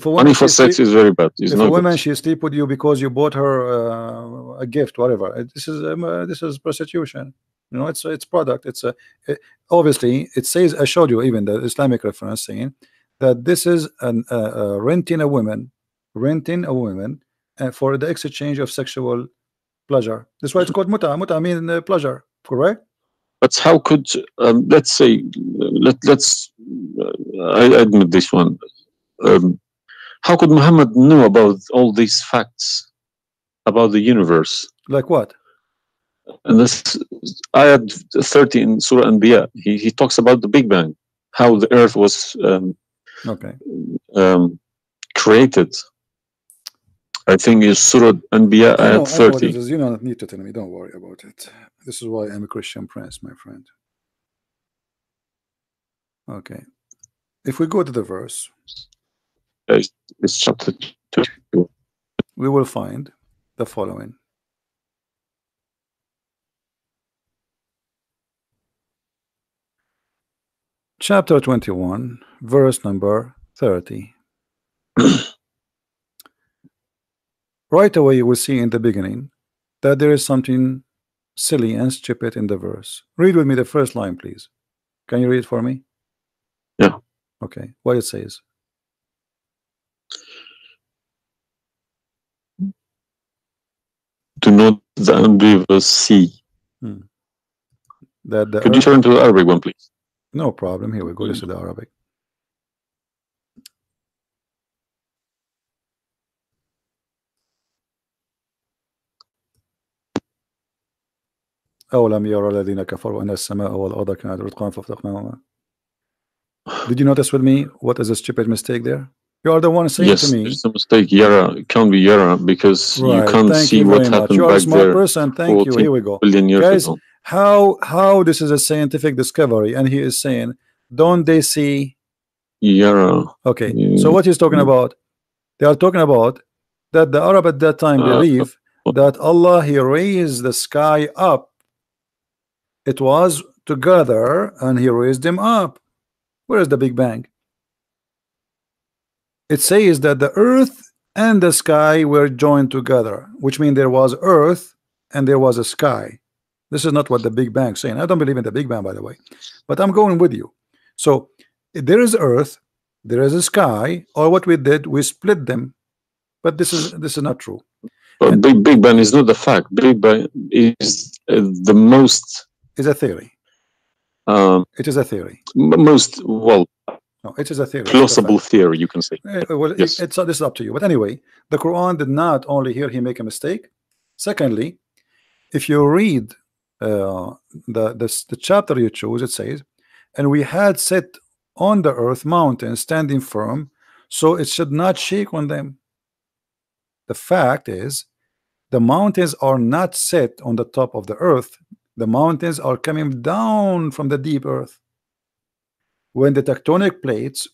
if a woman money for sex sleep, is very bad. It's if a woman good. she sleep with you because you bought her uh, a gift, whatever. This is um, uh, this is prostitution. You know, it's it's product. It's a it, obviously it says. I showed you even the Islamic reference saying that this is an uh, uh, renting a woman, renting a woman uh, for the exchange of sexual pleasure. That's why it's called muta. Muta means uh, pleasure, correct? But how could um, let's say let let's. I admit this one. Um, how could Muhammad know about all these facts about the universe? Like what? And this ayat thirty in Surah Anbiya, he, he talks about the Big Bang, how the earth was um, okay. um, created. I think it's Surah Anbiya ayat thirty. You don't need to tell me, don't worry about it. This is why I'm a Christian prince, my friend. Okay, if we go to the verse, it's chapter two, we will find the following. Chapter twenty-one, verse number thirty. Right away you will see in the beginning that there is something silly and stupid in the verse. Read with me the first line, please. Can you read it for me? Yeah. Okay. What it says? Do not the unbelievers see. Hmm. That the Could earth... you turn to the Arabic one, please? No problem. Here we go. This is the Arabic. Did you notice with me what is a stupid mistake there? You are the one saying yes, to me. Yes, it's a mistake. Yara, it can't be Yara because right. you can't Thank see you what happened back there. You are a smart person. Thank you. Here we go. Guys, ago. how how this is a scientific discovery, and he is saying, don't they see Yara? Okay. Mm. So what he's talking about? They are talking about that the Arab at that time uh, believe uh, that Allah He raised the sky up. It was together, and He raised them up. Where is the Big Bang? It says that the earth and the sky were joined together, which means there was earth and there was a sky. This is not what the Big Bang is saying. I don't believe in the Big Bang, by the way, but I'm going with you. So there is earth, there is a sky, or what we did, we split them. But this is this is not true. But and Big Big Bang is not the fact. Big Bang is uh, the most. Is a theory. Um, it is a theory. Most well. No, it is a theory. Plausible theory, you can say. Uh, well, yes. it, it's uh, this is up to you. But anyway, the Quran did not only here he make a mistake. Secondly, if you read uh, the, the the chapter you chose, it says, and we had set on the earth mountains standing firm, so it should not shake on them. The fact is, the mountains are not set on the top of the earth. The mountains are coming down from the deep earth. When the tectonic plates,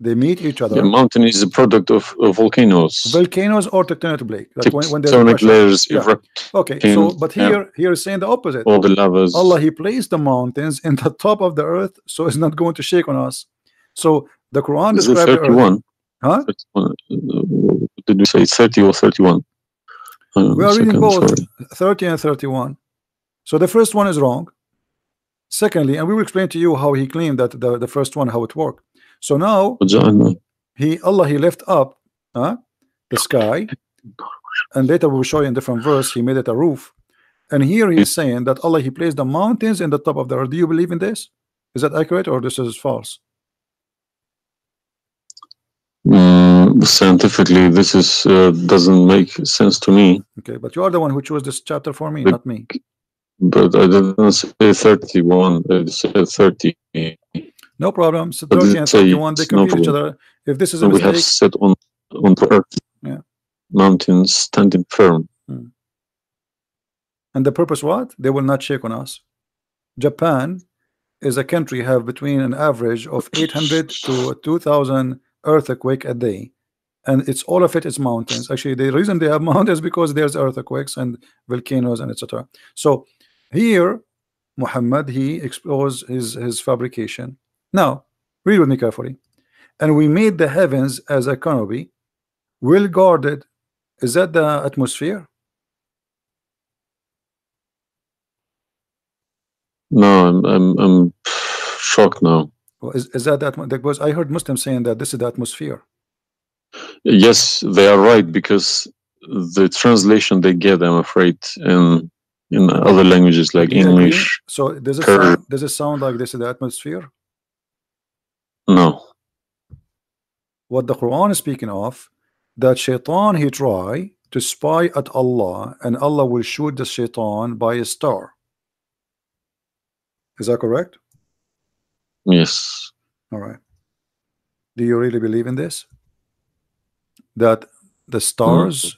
they meet each other. The mountain is a product of, of volcanoes. Volcanoes or tectonic plates. Like tectonic when, when layers yeah. erupt. Okay, so but here, yeah. here is saying the opposite. All the lavas. Allah, He placed the mountains in the top of the earth, so it's not going to shake on us. So the Quran is describes thirty-one. The huh? thirty-one. Did we say thirty or thirty-one? Um, we are second, reading both sorry. thirty and thirty-one. So the first one is wrong. Secondly, and we will explain to you how he claimed that the, the first one, how it worked. So now he Allah he left up huh, the sky, and later we will show you in different verse he made it a roof. And here he is saying that Allah he placed the mountains in the top of the earth. Do you believe in this? Is that accurate or this is false? Mm, scientifically, this is uh, doesn't make sense to me. Okay, but you are the one who chose this chapter for me, but, not me. But I didn't say thirty-one. I said thirty. No problem. So thirty and thirty-one, they compete no each other. If this is a mistake, we have set on on the earth. Yeah. Mountains standing firm. Hmm. And the purpose what? They will not shake on us. Japan is a country have between an average of eight hundred to two thousand earthquake a day, and it's all of it is mountains. Actually, the reason they have mountains because there's earthquakes and volcanoes and et cetera. So here, Muhammad, he explores his, his fabrication. Now, read with me carefully. And we made the heavens as a canopy, well guarded. Is that the atmosphere? No, I'm, I'm, I'm shocked now. Is, is that that? Because I heard Muslims saying that this is the atmosphere. Yes, they are right because the translation they get, I'm afraid, in in other languages like English. So does it sound, does it sound like this is the atmosphere? No. What the Quran is speaking of, that Shaitan he try to spy at Allah, and Allah will shoot the Shaitan by a star. Is that correct? Yes. All right. Do you really believe in this? That the stars mm.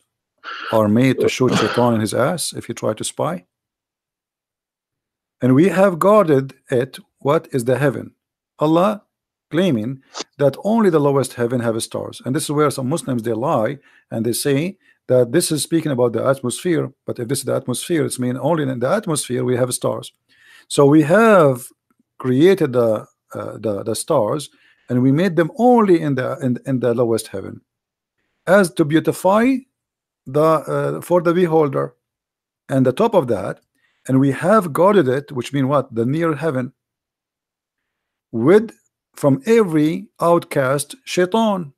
are made to shoot Shaitan in his ass if you try to spy? And we have guarded it. What is the heaven? Allah claiming that only the lowest heaven have stars. And this is where some Muslims, they lie and they say that this is speaking about the atmosphere. But if this is the atmosphere, it's mean only in the atmosphere we have stars. So we have created the uh, the, the stars, and we made them only in the in, in the lowest heaven, as to beautify the uh, for the beholder. And the top of that, and we have guarded it, which means what? The near heaven, with from every outcast shaitan.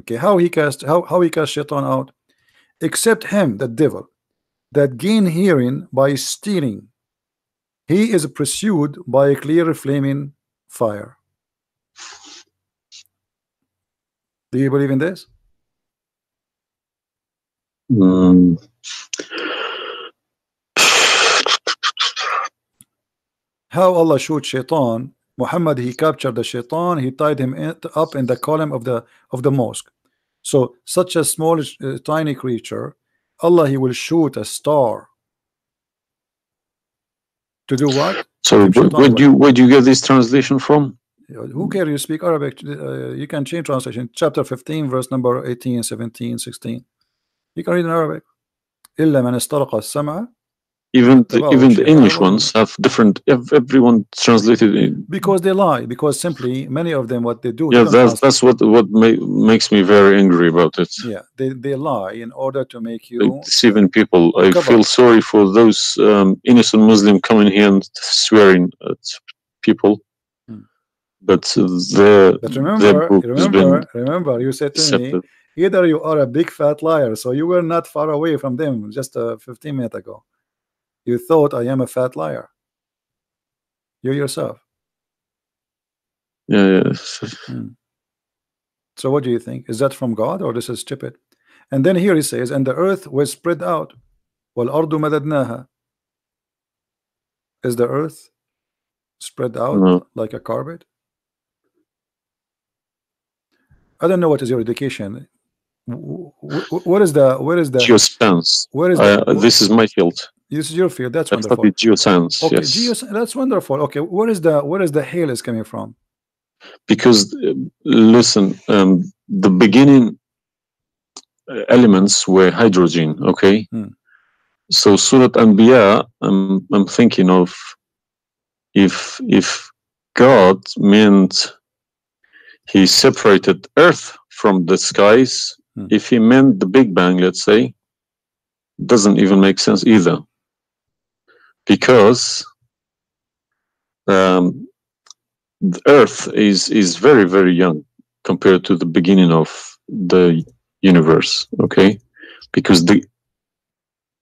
Okay, how he cast how, how he cast shaitan out? Except him, the devil, that gain hearing by stealing. He is pursued by a clear flaming fire. Do you believe in this? Um. How Allah showed shaitan, Muhammad, he captured the shaitan, he tied him up in the column of the of the mosque. So such a small uh, tiny creature, Allah, he will shoot a star to do what? So where do you where do you get this translation from? Who cares? You speak Arabic. Uh, you can change translation. Chapter fifteen, verse number eighteen, seventeen, sixteen. You can read in Arabic. Illa man istaraqa as-sam'a. Even the, even the English ones have different. Everyone translated in. Because they lie. Because simply many of them, what they do. Yeah, they that's that's what what may, makes me very angry about it. Yeah, they they lie in order to make you like deceiving people. I cover. feel sorry for those um, innocent Muslim coming here and swearing at people. Hmm. But the but remember, remember, remember, you said to accepted. me, either you are a big fat liar, so you were not far away from them just uh, fifteen minutes ago. You thought I am a fat liar. You yourself. Yeah. yeah. Hmm. So what do you think? Is that from God or this is stupid? And then here he says, and the earth was spread out. وَالْأَرْضُ مَدَدْنَاهَا. Is the earth spread out no. like a carpet? I don't know what is your education. What is the where is the geoscience? Where is the, uh, this is my field. This is your field. That's wonderful. Studied geoscience. Okay, yes. Geos that's wonderful. Okay, where is the where is the hail is coming from? Because listen, um, the beginning elements were hydrogen. Okay, hmm. so Surah Anbiya, I'm I'm thinking of if if God meant He separated Earth from the skies. Hmm. If he meant the Big Bang, let's say, doesn't even make sense either, because um, the Earth is is very very young compared to the beginning of the universe. Okay, because the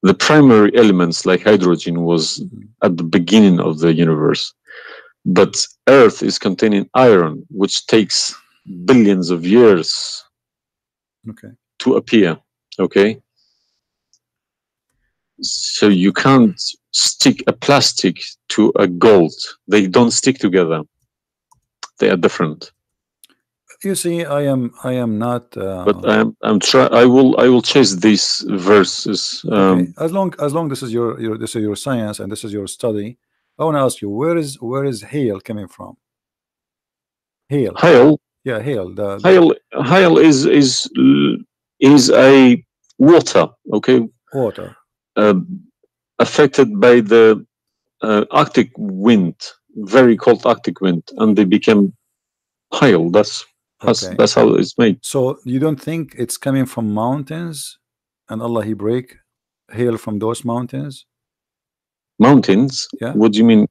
the primary elements like hydrogen was at the beginning of the universe. But Earth is containing iron, which takes billions of years okay. to appear. Okay, so you can't stick a plastic to a gold; they don't stick together. They are different. You see, I am, I am not. Uh, but I'm, I'm try. I will, I will chase these verses. Um, okay. As long, as long, this is your, your, this is your science, and this is your study. I want to ask you, where is where is hail coming from? Hail. Hail. Yeah, hail. The, the hail. Hail is is is a water. Okay. Water. Uh, affected by the uh, Arctic wind, very cold Arctic wind, and they became hail. That's that's, okay. that's how it's made. So you don't think it's coming from mountains, and Allah He break hail from those mountains? Mountains? Yeah. What do you mean?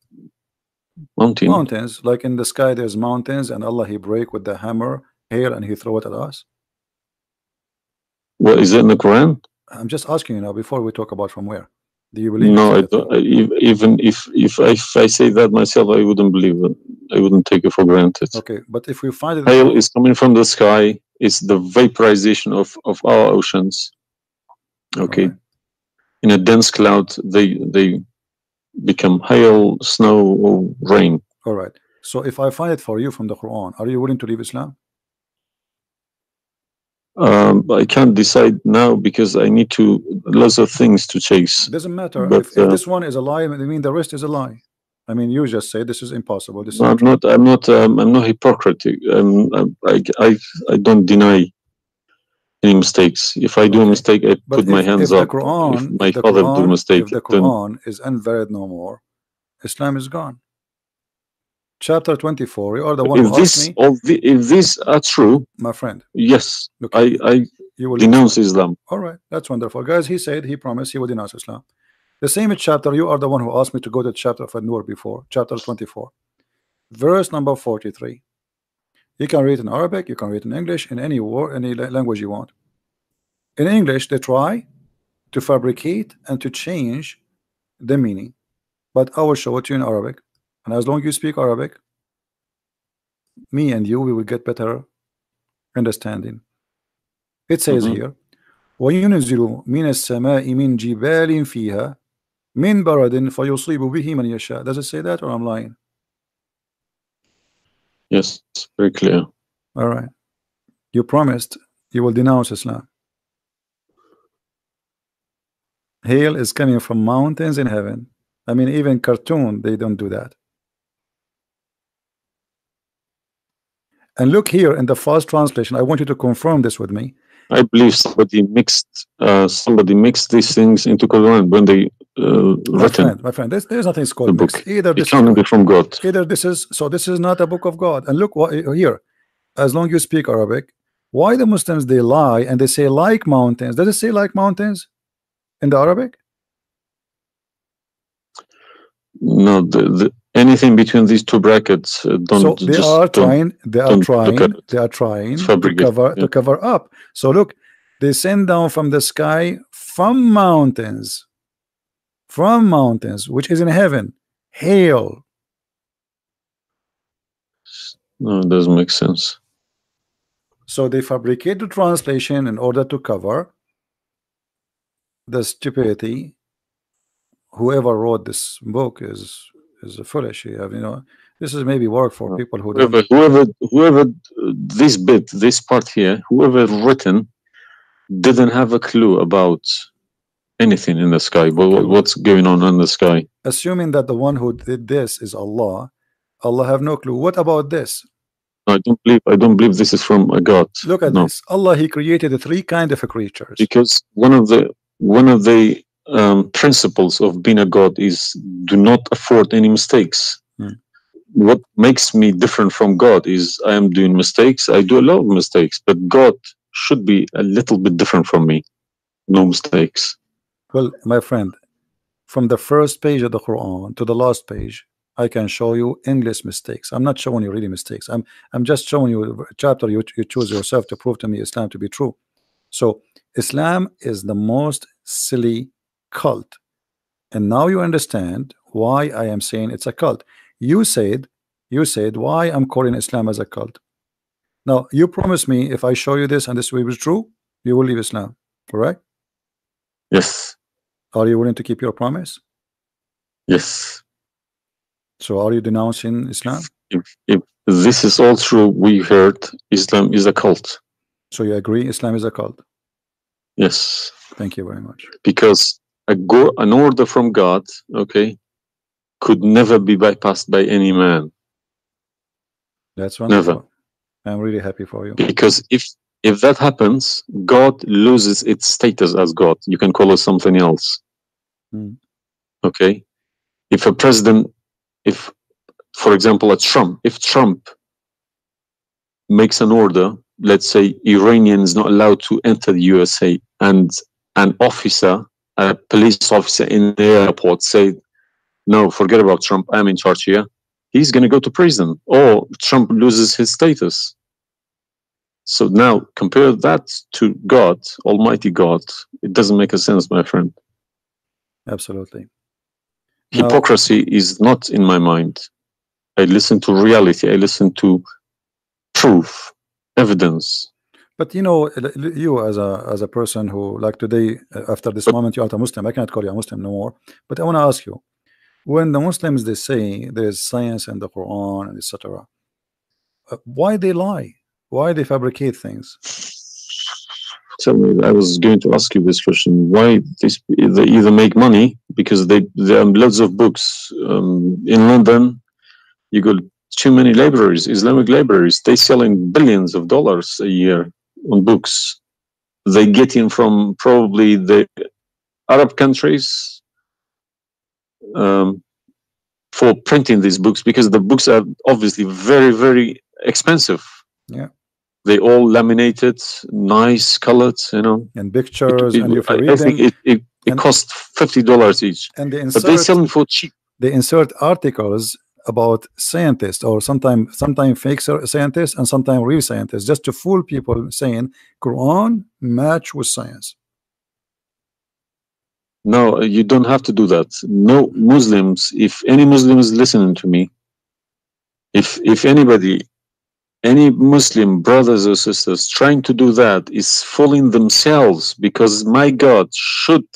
Mountains? Mountains. Like in the sky there's mountains and Allah He break with the hammer, hail, and He throw it at us. Well, is that in the Quran? I'm just asking you now before we talk about from where. Do you believe? No, I don't. I, even if, if, I, if I say that myself, I wouldn't believe it. I wouldn't take it for granted. Okay, but if we find it... Hail is coming from the sky. It's the vaporization of, of our oceans. Okay. Right. In a dense cloud, they... they become hail, snow, or rain. All right. So if I find it for you from the Quran, are you willing to leave Islam? Um, I can't decide now because I need to lots of things to chase. Doesn't matter. But, if, uh, if this one is a lie, I mean the rest is a lie. I mean, you just say this is impossible. This is I'm not. I'm not. Um, I'm not hypocritic. Um, I, I. I don't deny any mistakes. If I do okay. a mistake, I but put if, my hands up. Quran, if my if father Quran, do a mistake, if the Quran then... is invalid no more, Islam is gone. Chapter twenty-four. You are the one. If who this, me, all the, if these are true, my friend. Yes, okay. I, I you will denounce Islam. All right, that's wonderful, guys. He said he promised he would denounce Islam. The same chapter, you are the one who asked me to go to the chapter of An-Nur before, chapter twenty-four, verse number forty-three. You can read in Arabic, you can read in English, in any war, any language you want. In English, they try to fabricate and to change the meaning, but I will show it to you in Arabic. And as long as you speak Arabic, me and you, we will get better understanding. It says mm-hmm. here, وَيُنَزِّلُ مِنَ السَّمَاءِ مِنْ جِبَالٍ فِيهَا مِنْ بَرَدٍ فَيُصِيبُ بِهِ مَنْ يَشَاءُ. Does it say that, or I'm lying? Yes, very clear. All right. You promised you will denounce Islam. Hail is coming from mountains in heaven. I mean, even Khartoum, they don't do that. And look here in the false translation. I want you to confirm this with me. I believe somebody mixed uh, somebody mixed these things into Quran when they uh, my written. Friend, my friend, there's, there's nothing called the mixed. Book. Either this it is from God. Either this is so. This is not a book of God. And look what, here, as long as you speak Arabic, why the Muslims they lie and they say like mountains? Does it say like mountains in the Arabic? No, the, the, anything between these two brackets uh, don't. So they just are trying. They are trying. They are trying to cover yeah. to cover up. So look, they send down from the sky from mountains, from mountains, which is in heaven. Hail. No, it doesn't make sense. So they fabricate the translation in order to cover the stupidity. Whoever wrote this book is is foolish. You have, you know, this is maybe work for people who whoever don't. whoever whoever this bit, this part here, whoever written didn't have a clue about anything in the sky, but what, what's going on in the sky. Assuming that the one who did this is Allah, Allah have no clue. What about this? I don't believe. I don't believe this is from a God. Look at no. this. Allah, He created the three kind of creatures. Because one of the one of the Um, principles of being a God is do not afford any mistakes. Mm. What makes me different from God is I am doing mistakes. I do a lot of mistakes, but God should be a little bit different from me. No mistakes. Well, my friend, from the first page of the Quran to the last page, I can show you endless mistakes. I'm not showing you really mistakes. I'm I'm just showing you a chapter you, you choose yourself to prove to me Islam to be true. So Islam is the most silly cult, and now you understand why I am saying it's a cult. You said, you said why I'm calling Islam as a cult. Now you promise me if I show you this and this will be true, you will leave Islam, correct? Yes. Are you willing to keep your promise? Yes. So are you denouncing Islam? If, if this is all true, we heard Islam is a cult. So you agree Islam is a cult? Yes. Thank you very much. Because A go, an order from God, okay, could never be bypassed by any man. That's wonderful. Never. I'm really happy for you. Because if if that happens, God loses its status as God. You can call it something else. Mm. Okay? If a president, if, for example, a Trump, if Trump makes an order, let's say Iranians not allowed to enter the U S A, and an officer, a police officer in the airport said, no, forget about Trump, I'm in charge here, he's going to go to prison, or Trump loses his status. So now compare that to God, Almighty God. It doesn't make a sense, my friend. Absolutely. Hypocrisy no. is not in my mind. I listen to reality. I listen to proof, evidence. But you know, you as a as a person who, like today, after this moment, you are a Muslim. I cannot call you a Muslim no more. But I want to ask you, when the Muslims they say there is science in the Quran and et cetera, why they lie? Why they fabricate things? Tell me, I was going to ask you this question. Why these, they either make money because they there are loads of books um, in London. You go too many libraries, Islamic libraries. They selling billions of dollars a year on books they get in from probably the Arab countries um, for printing these books, because the books are obviously very, very expensive. Yeah, they all laminated, nice, colored, you know, and pictures. It, it, and I, I think it, it, It and, costs fifty dollars each. And they insert, but they sell them for cheap. They insert articles about scientists, or sometimes sometimes fake scientists and sometimes real scientists, just to fool people, saying Quran match with science. No, you don't have to do that. No Muslims, if any Muslim is listening to me, if if anybody, any Muslim brothers or sisters trying to do that is fooling themselves, because my God should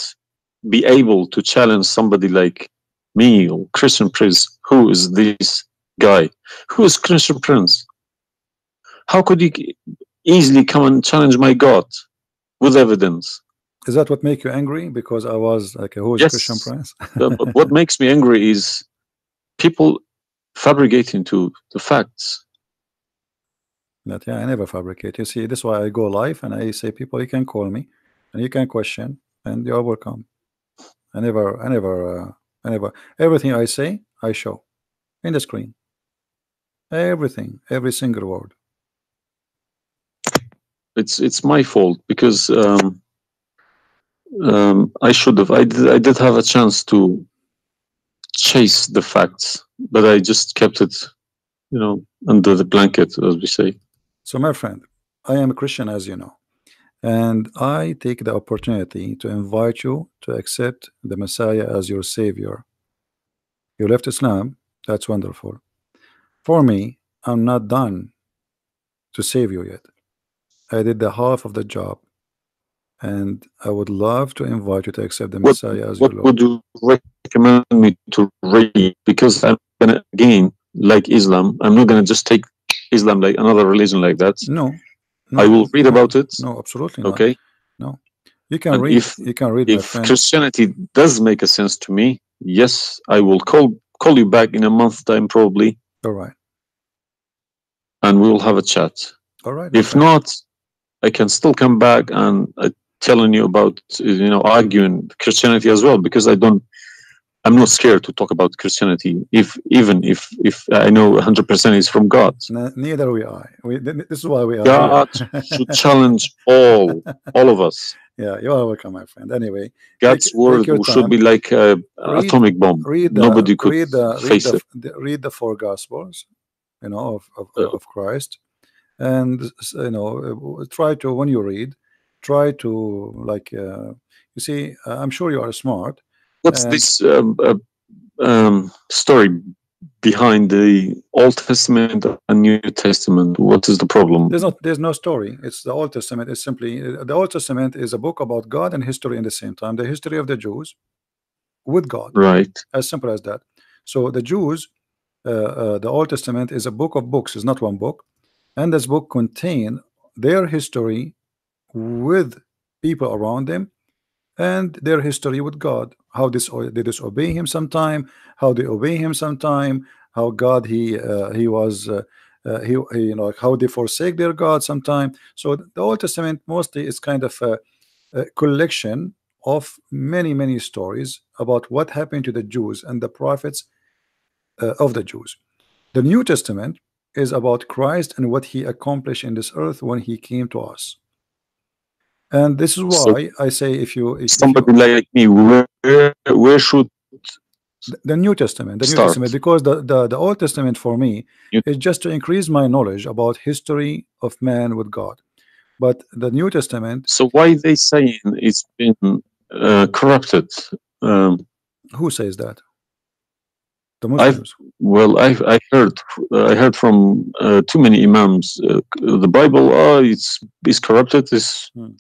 be able to challenge somebody like me or Christian Prince. Who is this guy? Who is Christian Prince? How could he easily come and challenge my God with evidence? Is that what makes you angry? Because I was like, who is yes. Christian Prince? But what makes me angry is people fabricating to the facts. But yeah, I never fabricate. You see, this is why I go live and I say, people, you can call me and you can question and you are welcome. I never, I never, uh, I never. Everything I say, I show in the screen. Everything, every single word. It's it's my fault, because um, um, I should have. I did. I did have a chance to chase the facts, but I just kept it, you know, under the blanket, as we say. So, my friend, I am a Christian, as you know, and I take the opportunity to invite you to accept the Messiah as your savior. You left Islam, that's wonderful. For me, I'm not done to save you yet. I did the half of the job, and I would love to invite you to accept the what, Messiah as what your Lord. Would you recommend me to read? Because I'm gonna, again, like Islam, I'm not gonna just take Islam like another religion like that. No, no I will read no, about it. No, absolutely not. Okay. No, you can and read. If, you can read. If Christianity does make a sense to me. Yes, I will call call you back in a month's time, probably. All right. And we'll have a chat. All right. If okay. not, I can still come back and uh, telling you about, you know, arguing Christianity as well, because I don't, I'm not scared to talk about Christianity, if even if if I know one hundred percent is from God. No, neither we are. We, this is why we are. God should challenge all all of us. Yeah, you are welcome, my friend. Anyway, God's take, word take should be like uh, an atomic bomb. Read the, Nobody could read the, face read the, it. Read the four Gospels, you know, of of, uh, of Christ, and you know, try to when you read, try to like uh, you see. I'm sure you are smart. What's this um, uh, um, story behind the Old Testament and New Testament? What is the problem? There's not. There's no story. It's the Old Testament. It's simply the Old Testament is a book about God and history in the same time. The history of the Jews with God. Right. As simple as that. So the Jews, uh, uh, the Old Testament is a book of books. It's not one book, and this book contains their history with people around them and their history with God. How this they disobey him sometime, how they obey him sometime, how God he uh, he was uh, uh, he, he you know, how they forsake their God sometime. So the Old Testament mostly is kind of a, a collection of many many stories about what happened to the Jews and the prophets uh, of the Jews. The New Testament is about Christ and what he accomplished in this earth when he came to us. And this is why so I say, if you if somebody you, like me, where where should the, the New Testament, the start. New Testament, because the, the the Old Testament for me New is just to increase my knowledge about history of man with God, but the New Testament. So why are they saying it's been uh, corrupted? Um, Who says that? The Muslims. I've, well, I I heard uh, I heard from uh, too many imams uh, the Bible. Oh, it's it's corrupted. It's hmm.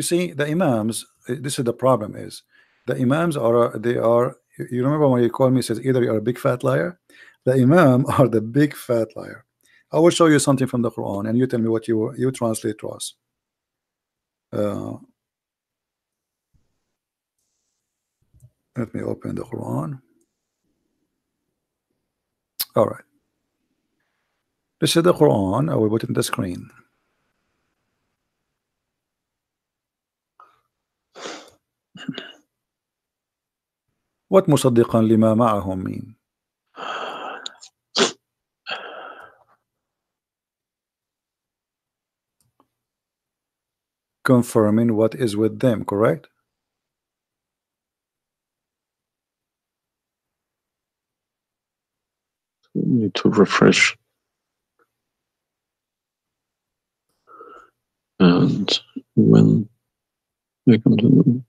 You see, the imams, this is the problem is, the imams are, they are, you remember when you called me, says either you are a big fat liar, the imam are the big fat liar. I will show you something from the Quran and you tell me what you you translate to us. Uh, let me open the Quran. All right. This is the Quran, I will put it in the screen. What musaddiqan lima ma'ahum mean? Confirming what is with them, correct? need to refresh. And when I continue,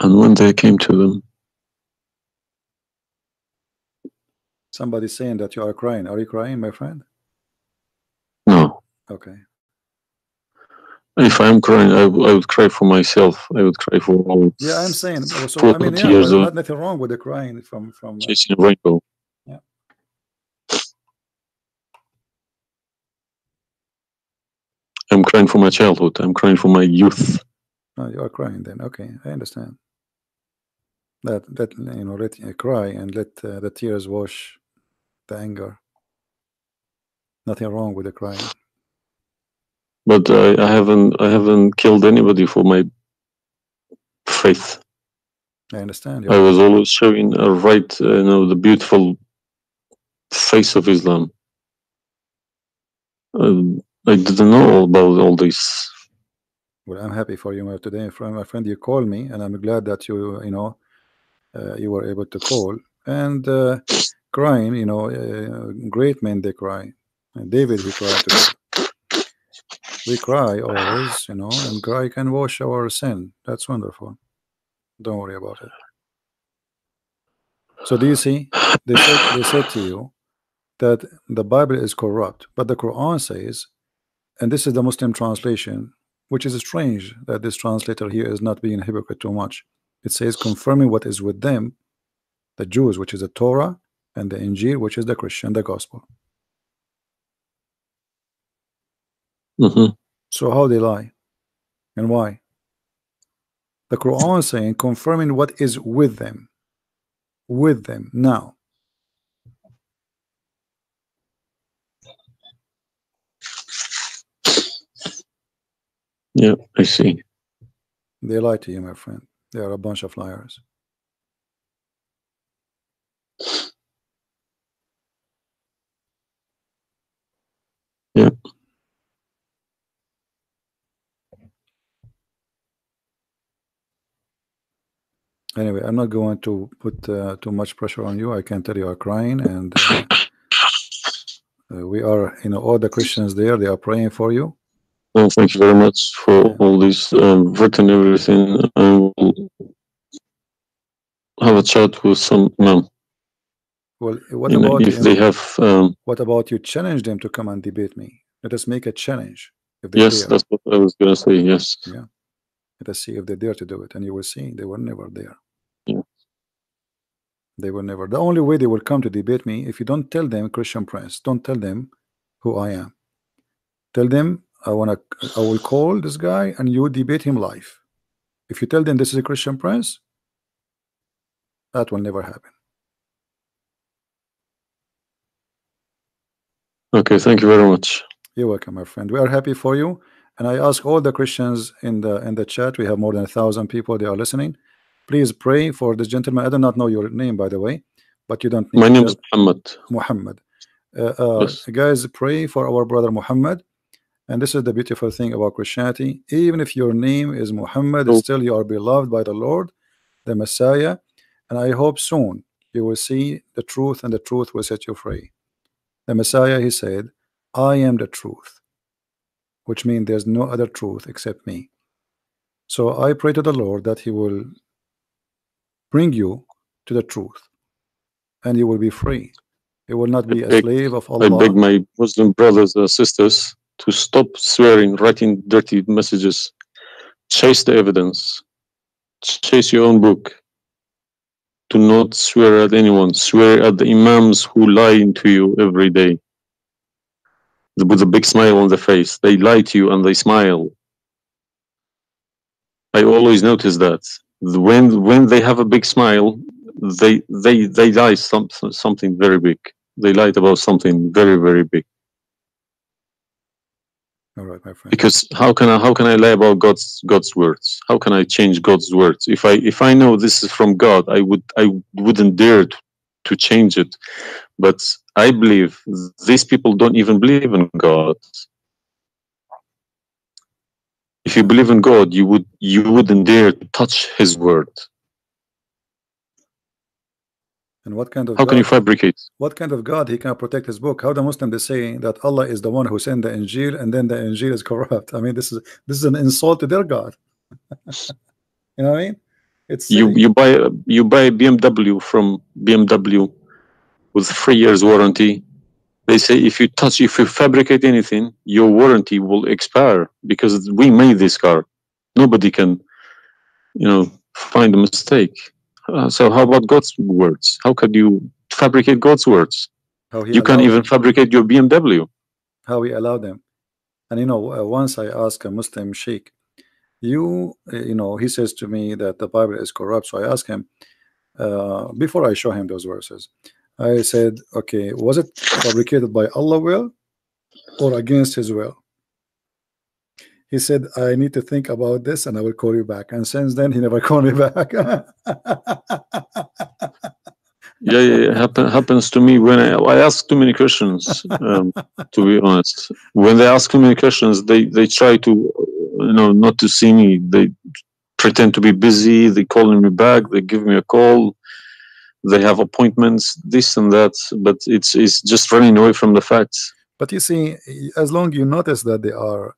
and when they came to them. Somebody's saying that you are crying. Are you crying, my friend? No. Okay. If I'm crying, I, I would cry for myself. I would cry for all. Yeah, I'm saying. So I mean, yeah, there's not nothing wrong with the crying from from. Chasing a rainbow. Yeah. I'm crying for my childhood. I'm crying for my youth. Oh, you are crying then. Okay, I understand. That that you know, let uh, cry and let uh, the tears wash the anger. Nothing wrong with the crying. But I, I haven't I haven't killed anybody for my faith. I understand. I was always showing a right, uh, you know, the beautiful face of Islam. Um, I didn't know about all this. Well, I'm happy for you today, my friend. You called me, and I'm glad that you, you know, uh, you were able to call. And uh, crying, you know, uh, great men they cry. And David, he cried today. We cry always, you know, and cry can wash our sin. That's wonderful. Don't worry about it. So do you see? They said, they said to you that the Bible is corrupt, but the Quran says, and this is the Muslim translation, which is strange that this translator here is not being hypocrite too much. It says, confirming what is with them, the Jews, which is the Torah, and the Injil, which is the Christian, the Gospel. Mm-hmm. So how they lie and why? The Quran is saying confirming what is with them, with them now. Yeah, I see. They lie to you, my friend. They are a bunch of liars. Yeah. Anyway, I'm not going to put uh, too much pressure on you. I can tell you are crying, and uh, uh, we are, you know, all the Christians there, they are praying for you. Well, thank you very much for yeah. all this. Um, written everything. I will have a chat with some imam. Well, what you about know, if you, they have? Um, what about you? Challenge them to come and debate me. Let us make a challenge. If they yes, dare. That's what I was going to say. Yes. Yeah. Let us see if they dare to do it, and you will see they were never there. Yeah. They were never. The only way they will come to debate me if you don't tell them Christian Prince. Don't tell them who I am. Tell them I wanna. I will call this guy, and you debate him live. If you tell them this is a Christian Prince, that will never happen. Okay. Thank you very much. You're welcome, my friend. We are happy for you. And I ask all the Christians in the in the chat. We have more than a thousand people. They are listening. Please pray for this gentleman. I do not know your name, by the way, but you don't. Need My name is Muhammad. Muhammad. Uh, uh, yes. Guys, pray for our brother Muhammad. And this is the beautiful thing about Christianity. Even if your name is Muhammad, oh. still you are beloved by the Lord, the Messiah. And I hope soon you will see the truth, and the truth will set you free. The Messiah, he said, "I am the truth," which means there's no other truth except me. So I pray to the Lord that he will bring you to the truth, and you will be free. You will not be I a beg, slave of Allah. I beg my Muslim brothers and sisters to stop swearing, writing dirty messages. Chase the evidence. Chase your own book. Do not swear at anyone. Swear at the imams who lie to you every day. With a big smile on the face, they lie to you and they smile. I always notice that when when they have a big smile, they they they lie some, something very big. They lied about something very very big. All right, my friend. Because how can I how can I lie about God's God's words? How can I change God's words? If I if I know this is from God, I would I wouldn't dare to, to change it. But I believe these people don't even believe in God. If you believe in God, you would you wouldn't dare to touch His word. And what kind of how God, can you fabricate? What kind of God he can protect his book? How the Muslim they say that Allah is the one who sent the Injil and then the Injil is corrupt? I mean, this is this is an insult to their God. You know what I mean? It's you you buy you buy a B M W from B M W with three years warranty. They say if you touch, if you fabricate anything, your warranty will expire because we made this car. Nobody can, you know, find a mistake. Uh, so how about God's words? How could you fabricate God's words? How he you can't even them. fabricate your B M W. How we allow them. And you know, uh, once I asked a Muslim sheikh, you, uh, you know, he says to me that the Bible is corrupt. So I asked him, uh, before I show him those verses, I said, okay, was it fabricated by Allah's will or against his will? He said, I need to think about this and I will call you back. And since then, he never called me back. yeah, yeah, it happen, happens to me when I, I ask too many questions, um, to be honest. When they ask too many questions, they, they try to, you know, not to see me. They pretend to be busy. They call me back. They give me a call. They have appointments, this and that. But it's, it's just running away from the facts. But you see, as long as you notice that they are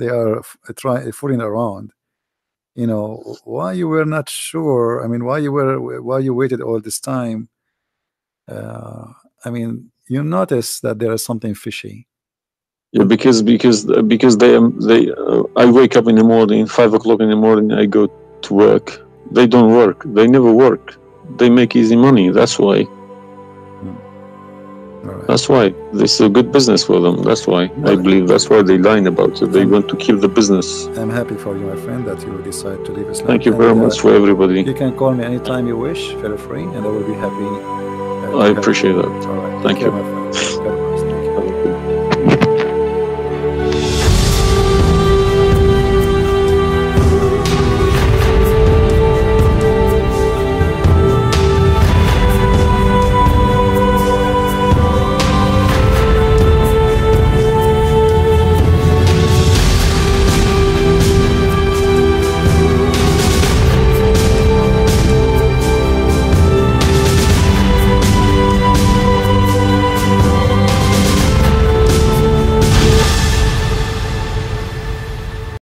They are trying fooling around, you know. Why you were not sure? I mean, why you were? Why you waited all this time? Uh, I mean, you notice that there is something fishy. Yeah, because because because they they. Uh, I wake up in the morning, five o'clock in the morning. I go to work. They don't work. They never work. They make easy money. That's why. Right. That's why this is a good business for them. That's why no, I believe that's why they lying about it. They I'm, want to keep the business. I'm happy for you, my friend, that you decide to leave Islam. Thank you very and, much uh, for everybody. You can call me anytime you wish, feel free, and I will be happy. Uh, I happy appreciate that. All right. Thank, Thank you. you.